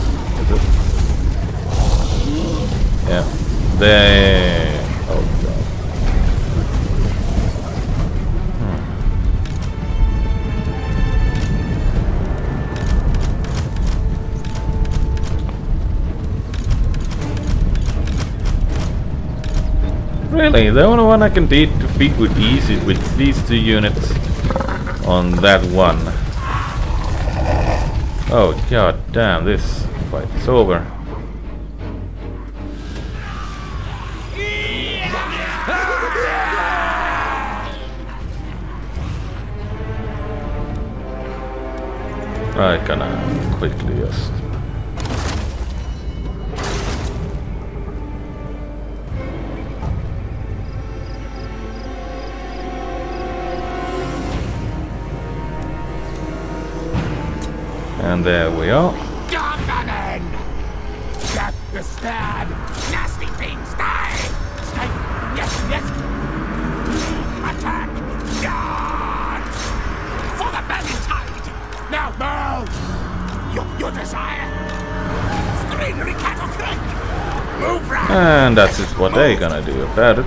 is it? Yeah, they... Oh god. Really, the only one I can de defeat with easy with these two units on that one. Oh god damn, this fight's over. I gonna quickly just and there we are. That's the stab. Nasty things die. Yes, yes. Attack. For the Valentine. Now, now. Your, your desire. Screamery cattle click. Move right. And that's just what they're gonna do about it.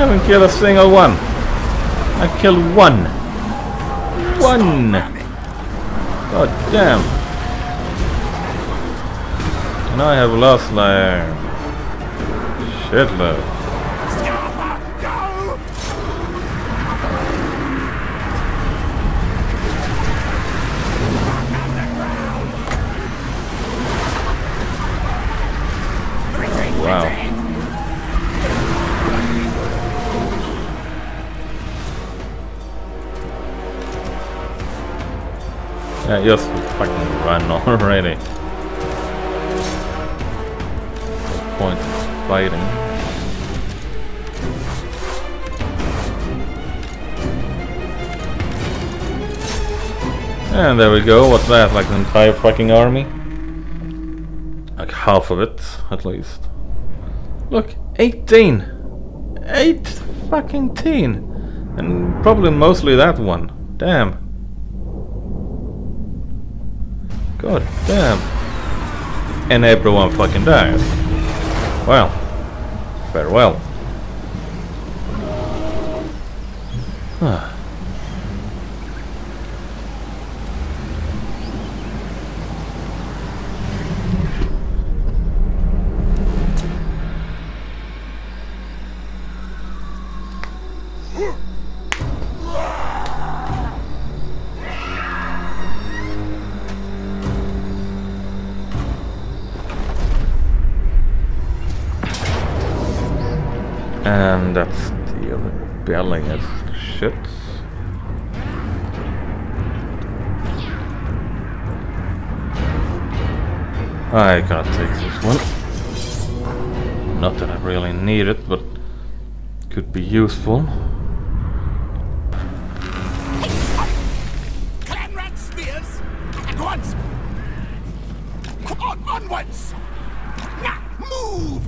I haven't killed a single one. I killed one. One. God damn. And I have lost like shitload. Wow. Yeah, just fucking run already. No point in fighting. And there we go. What's that? Like an entire fucking army? Like half of it, at least. Look, eighteen! Eight fucking teen! And probably mostly that one. Damn. God damn. And everyone fucking dies. Well. Farewell. Huh. And that's the other belling as shit. I can't take this one. Not that I really need it, but could be useful. Clan rat spears at once. On, onwards. Now move.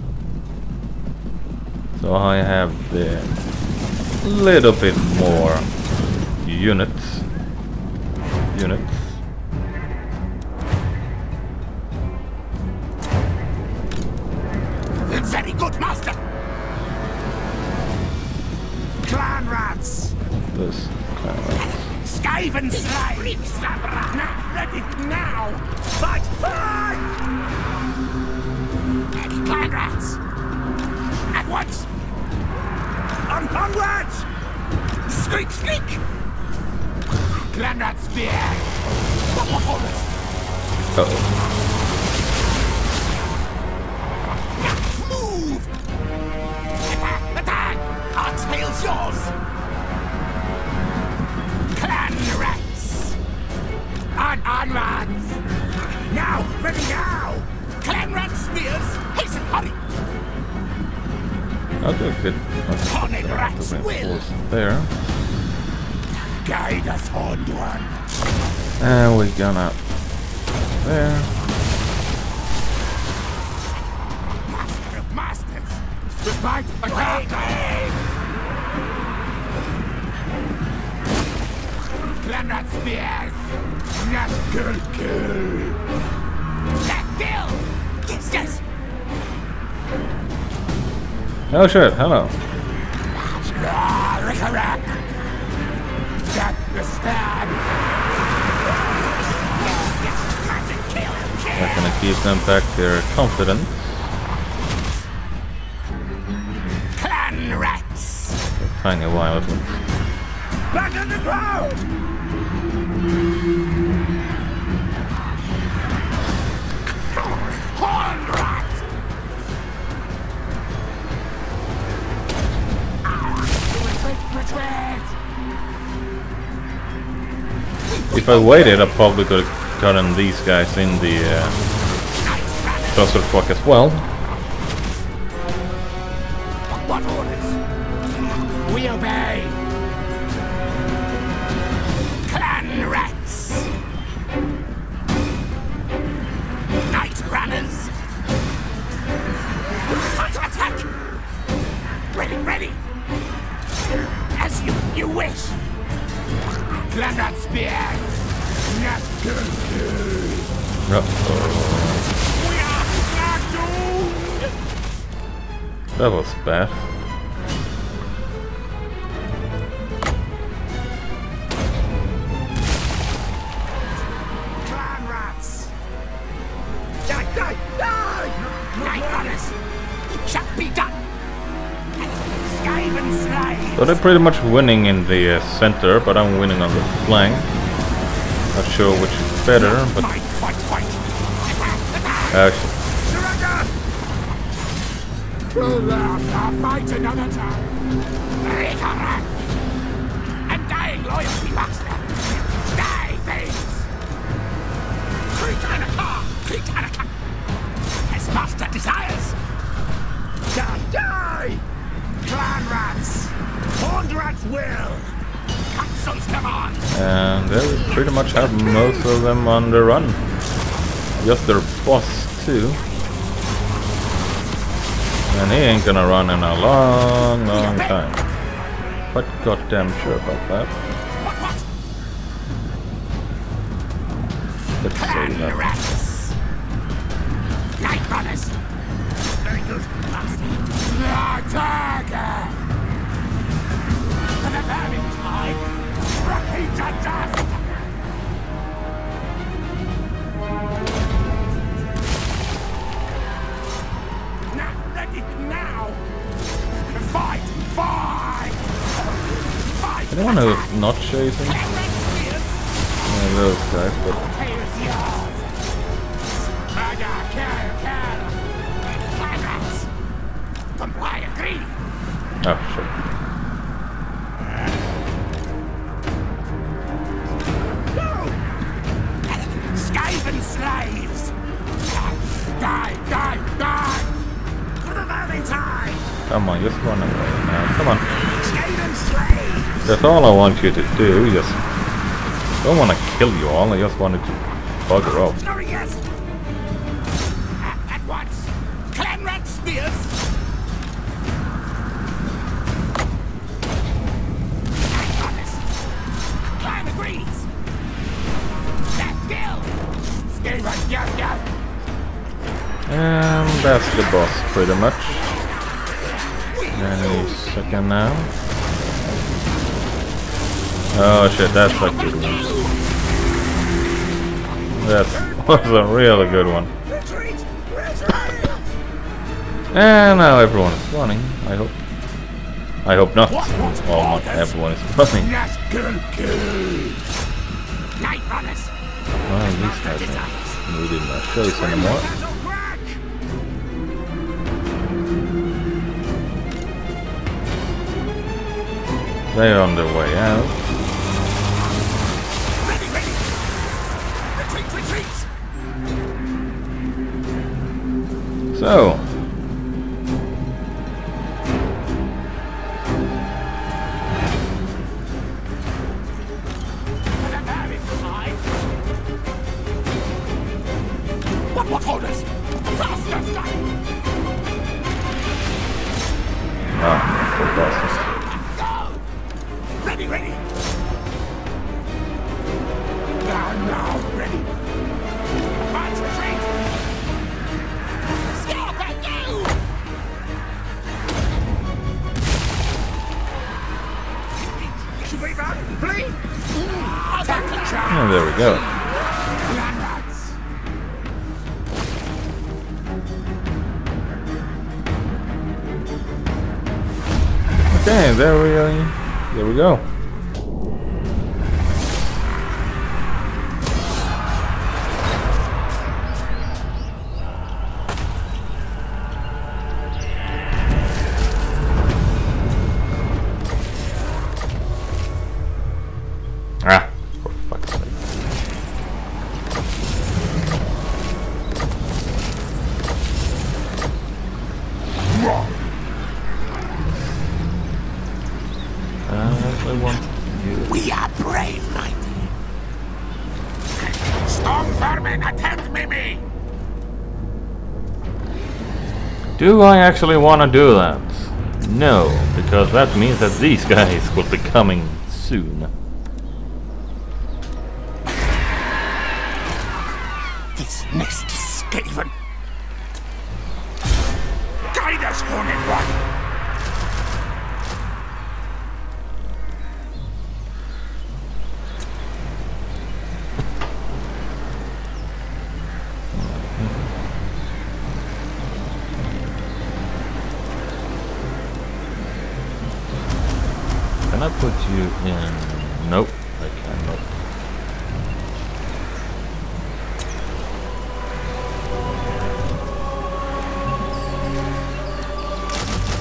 So I have the little bit more units, units. Very good, master. Clan rats. This clan rats. Skaven slaves. Let it now. Fight, fight. Clan rats. At once. On onwards! Skrik, skrik! Clan rat spear! Uh oh. Move! Attack! Attack! Our tail's yours! Clan rats! On onwards! Now! Ready now! Clan rat spears! Hasten, hurry! I'll do a good there. Guide us onward. And we're gonna there. Master of masters! Goodbye, Glenrat spears! Not good kill! That deal! Yes, yes! Oh shit, hello. That's gonna keep them back their confidence. Clan rats! A tiny while at least. Back on the ground! Horn rat! If I waited, I probably could have gotten these guys in the uh, cluster fuck as well. What orders? We obey. Clan rats. Night runners. Fight, attack. Ready, ready. As you, you wish! Clan rat spear! Not good! Uh-oh. We are not doomed! That was bad. So they're pretty much winning in the uh, center, but I'm winning on the flank. Not sure which is better, but... Actually... I'm dying loyalty, master! Die, things! Treat Anaka! Treat Anaka! As master desires! Shall die! Clan rats! Horned rats will! Cutsons come on! And they pretty much have most of them on the run. Just their boss, too. And he ain't gonna run in a long, long time. But goddamn sure about that. Let's save that. Anyone who's not chasing? Yeah, those guys, but... Oh, shit. Skaven slaves! Die, die, die! For the very time! Come on, just run away now. Come on. That's all I want you to do, just... I don't want to kill you all, I just wanted to bugger off. At once! Clan rat spears! Clan agrees! That kill! Stay right, yeah, yeah! And that's the boss, pretty much. Any second now. Oh shit, that's a good one. That was a really good one. And now everyone is running, I hope. I hope not. Well, not everyone is running. Well, at least I don't need in my chase anymore. They're on their way out. Ready, ready. Retreat, retreat. So What what orders? Ah, for Ready, ready. Now, now, ready. Advance retreat. Scarp at you. Should we run? Flee? Oh, there we go. Okay, there we are. There we go. Ah, for fuck's sake. Wrong. I want you. We are brave, mighty. Storm vermin, attempt Mimi. Do I actually want to do that? No, because that means that these guys will be coming soon. This next Skaven. Guide us, Horned One. put you in... Nope, I cannot.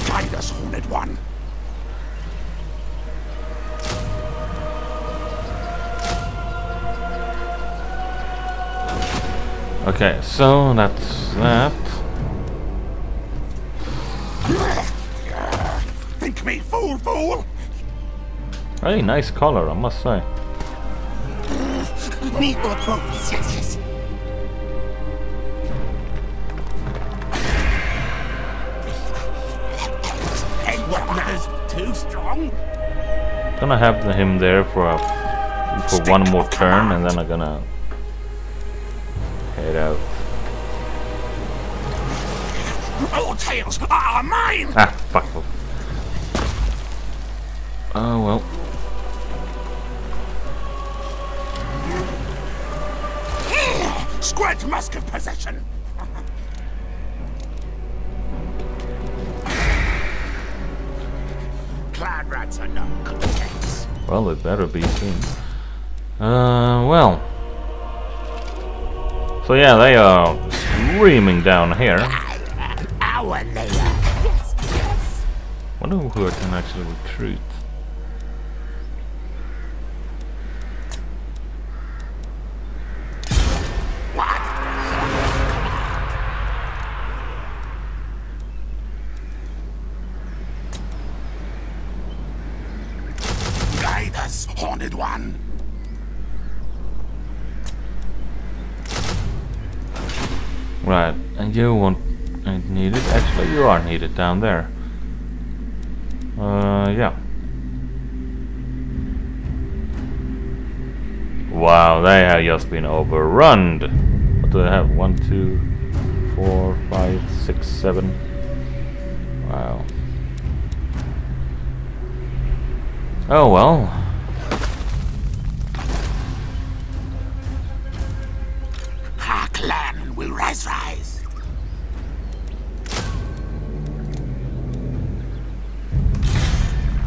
Guide us, Horned One. Okay, so that's that. Think me, fool, fool! Really nice color, I must say. Need more trophies, yes, yes. And what matters? Too strong. Gonna have him there for a, for one more turn, and then I'm gonna head out. All tails are mine. Ah, fuck. Oh well. Squirt musket possession. Clan rats are not contents. Well, it better be soon. Uh, well. So yeah, they are screaming down here. Our layer. Yes, yes. Wonder who I can actually recruit. Right, and you won't need it. Actually, you are needed down there. Uh, yeah. Wow, they have just been overrun. What do they have? One, two, four, five, six, seven. Wow. Oh well. Rise, rise.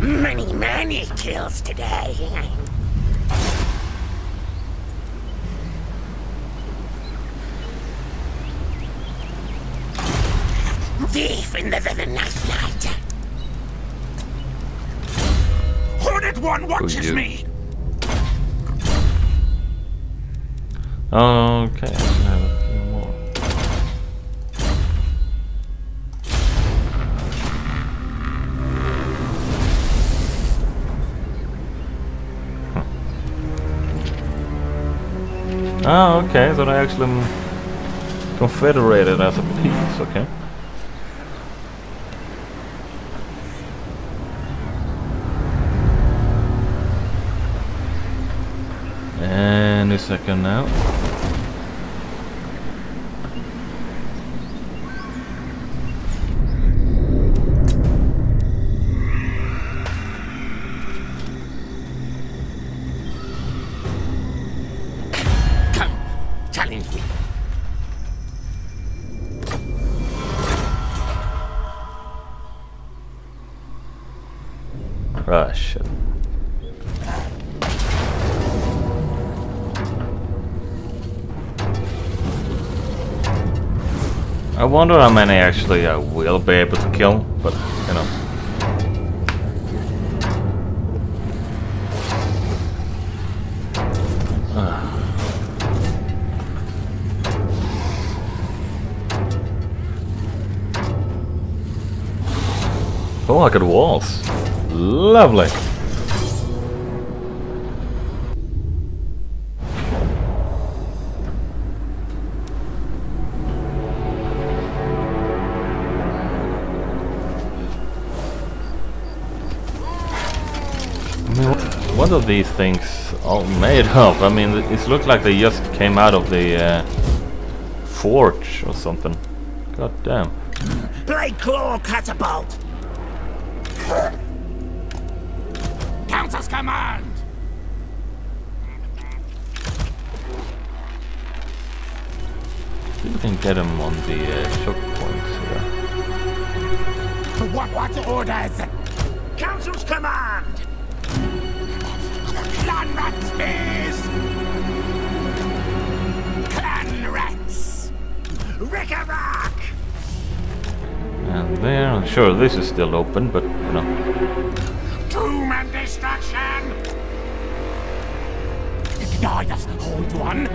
Many, many kills today. Thief in the vivid night light. Horned One watches me. Okay. No. Oh, okay, so they're actually confederated as a piece, okay. Any second now. Ah, shit. I wonder how many actually I will be able to kill, but you know. Oh, I could waltz. Lovely. I mean, what are these things all made of? I mean, it looked like they just came out of the uh, forge or something. God damn. Blade claw catapult. Counter's command. See if we can get him on the uh, shock points here. What, what orders? Counter's command. on rats, please! Clan rats! Rick-a-rock! And there, I'm sure this is still open, but, you know. Doom and destruction! Ignite us, hold one!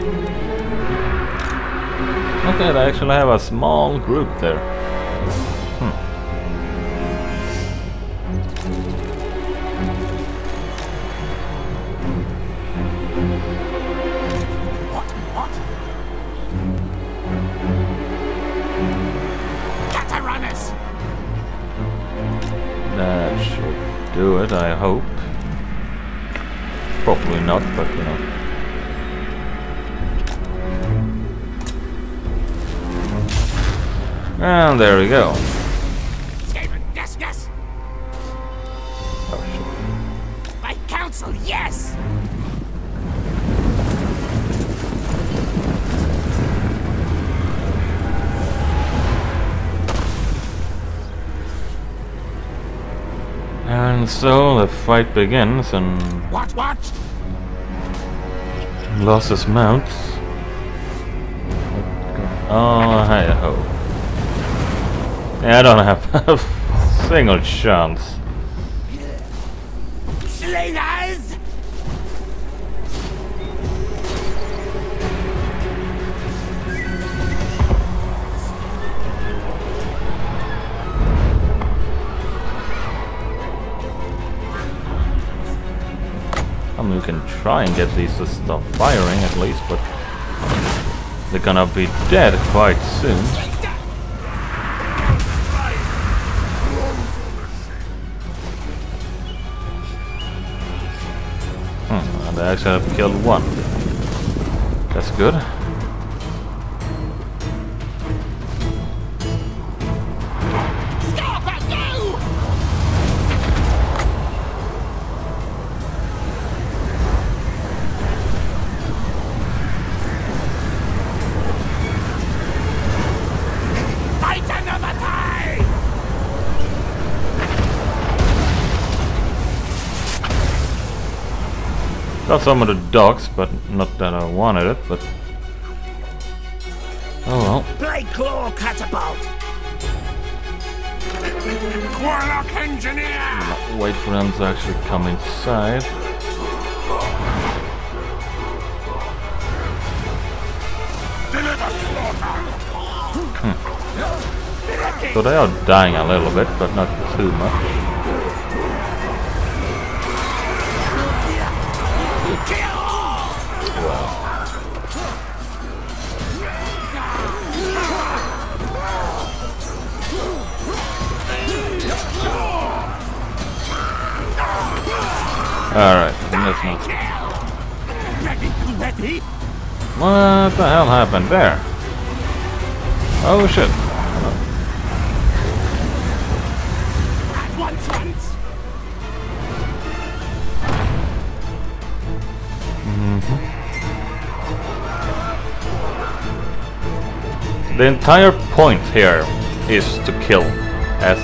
Okay, I actually have a small group there. Do it, I hope. Probably not, but you know. And there we go. Skaven, yes, yes. Oh shit. My counsel, yes. And so the fight begins, and watch, watch. Losses mounts. Oh, hi ho! Yeah, I don't have a single chance. Slayers! You can try and get these to stop firing at least, but they're gonna be dead quite soon. Hmm, and I actually have killed one. That's good. Got some of the dogs, but not that I wanted it, but oh well. Play claw catapult. Warlock engineer. Wait for them to actually come inside. Deliver slaughter. Hmm. So they are dying a little bit, but not too much. Alright, that's not. What the hell happened there? Oh shit. Mm-hmm. The entire point here is to kill as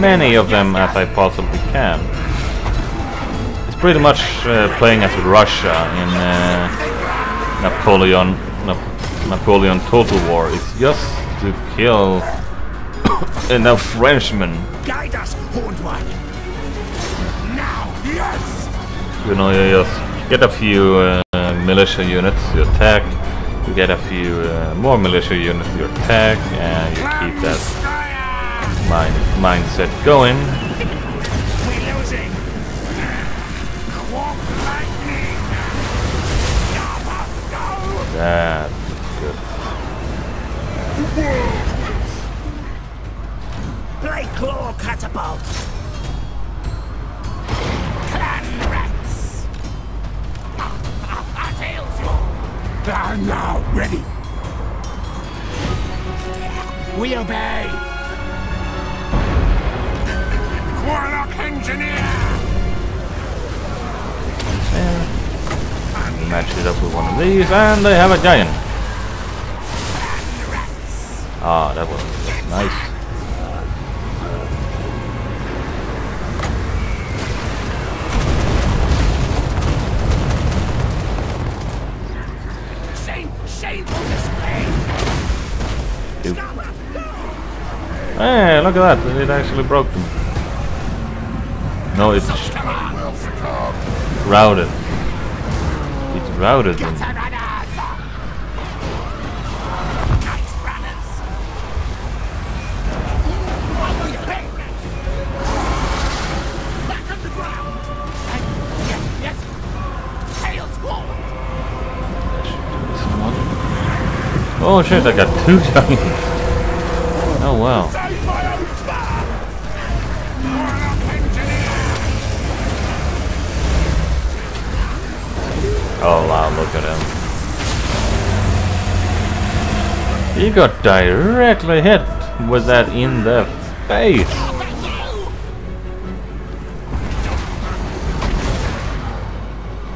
many of them as I possibly can. Pretty much uh, playing as Russia in uh, Napoleon Na Napoleon Total War. It's just to kill enough Frenchmen. Guide us, Horned One. Now, yes. You know, you just get a few uh, militia units to attack. You get a few uh, more militia units to attack, and you keep that mind mindset going. That's good. Play claw catapult. Clan rats. Our tails. They are now ready. We obey. Warlock engineer. Yeah. Match it up with one of these, and they have a giant. Ah, that was nice. shameful display. Hey, look at that. It actually broke them. No, it's routed. It's routed them. Oh shit, I got two guns. Oh wow. Oh wow, look at him. He got directly hit with that in the face.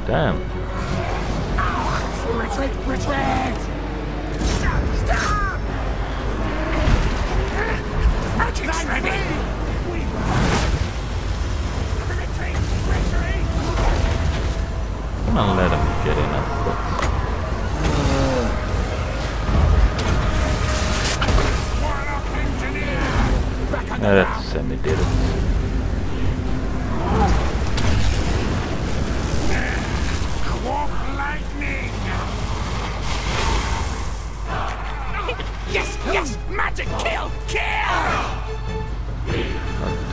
Damn. I'll let him get in at books. No, that's semi did it. I walk lightning. Yes, yes, magic kill,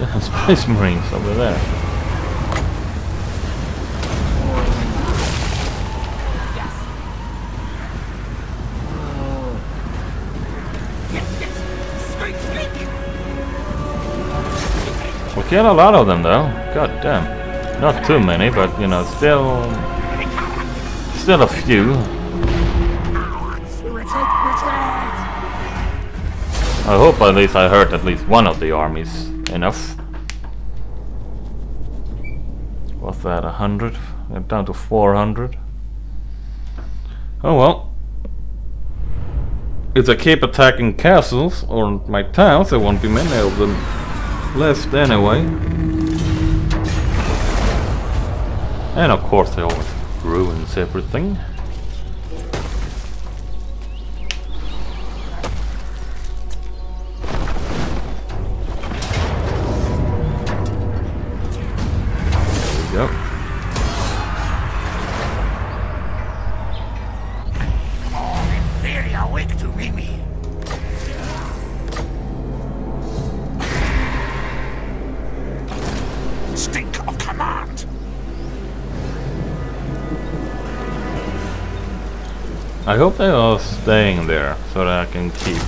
kill. Space Marines over there. Get a lot of them though. God damn. Not too many, but you know, still, still a few. I hope at least I hurt at least one of the armies enough. What's that? A hundred? I'm down to four hundred. Oh well. If I keep attacking castles or my towns, there won't be many of them left anyway. And of course they always ruins everything. There we go. Come on, inferior weak to Mimi. Stink of command. I hope they are staying there so that I can keep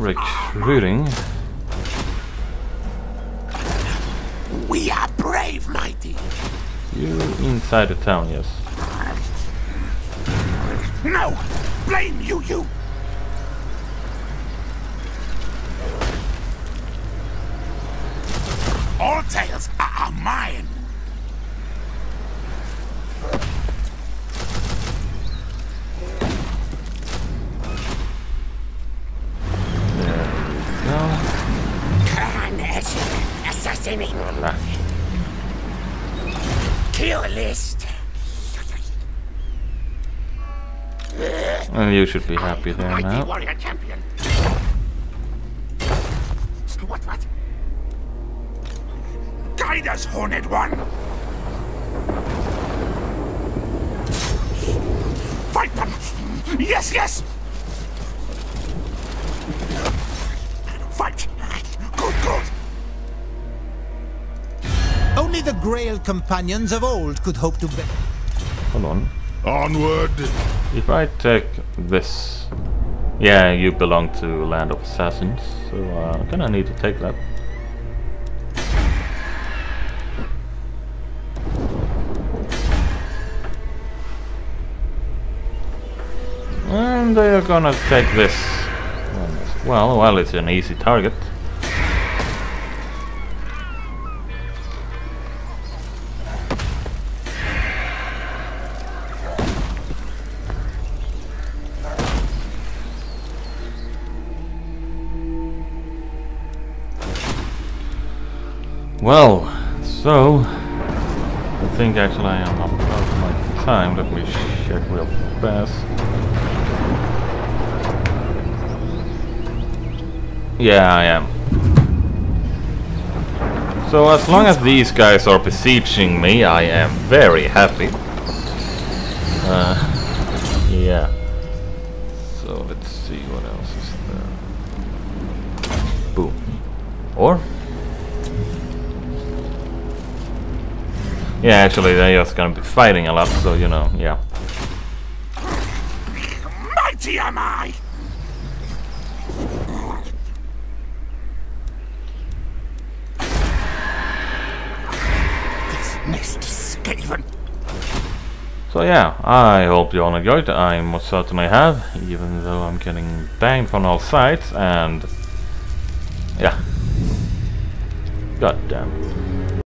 recruiting. We are brave, mighty. You're inside the town, yes. No, blame you, you. All tales are mine. There we go. Assassinate. Kill list. And you should be happy there now. What? What? Guide us, Horned One! Fight them! Yes, yes! Fight! Good, good! Only the Grail companions of old could hope to be. Hold on. Onward! If I take this... Yeah, you belong to Land of Assassins, so uh, I'm gonna need to take that. And they are gonna take this one as well, while it's an easy target. Well, so I think actually I am up out of my time. Let me check real fast. Yeah, I am. So as long as these guys are besieging me, I am very happy. Uh, yeah. So let's see what else is there. Boom. Or? Yeah, actually they're just gonna be fighting a lot, so you know, yeah. Mighty am I! Skaven. So yeah, I hope you all enjoyed. I most certainly have, even though I'm getting banged from all sides, and yeah, goddamn.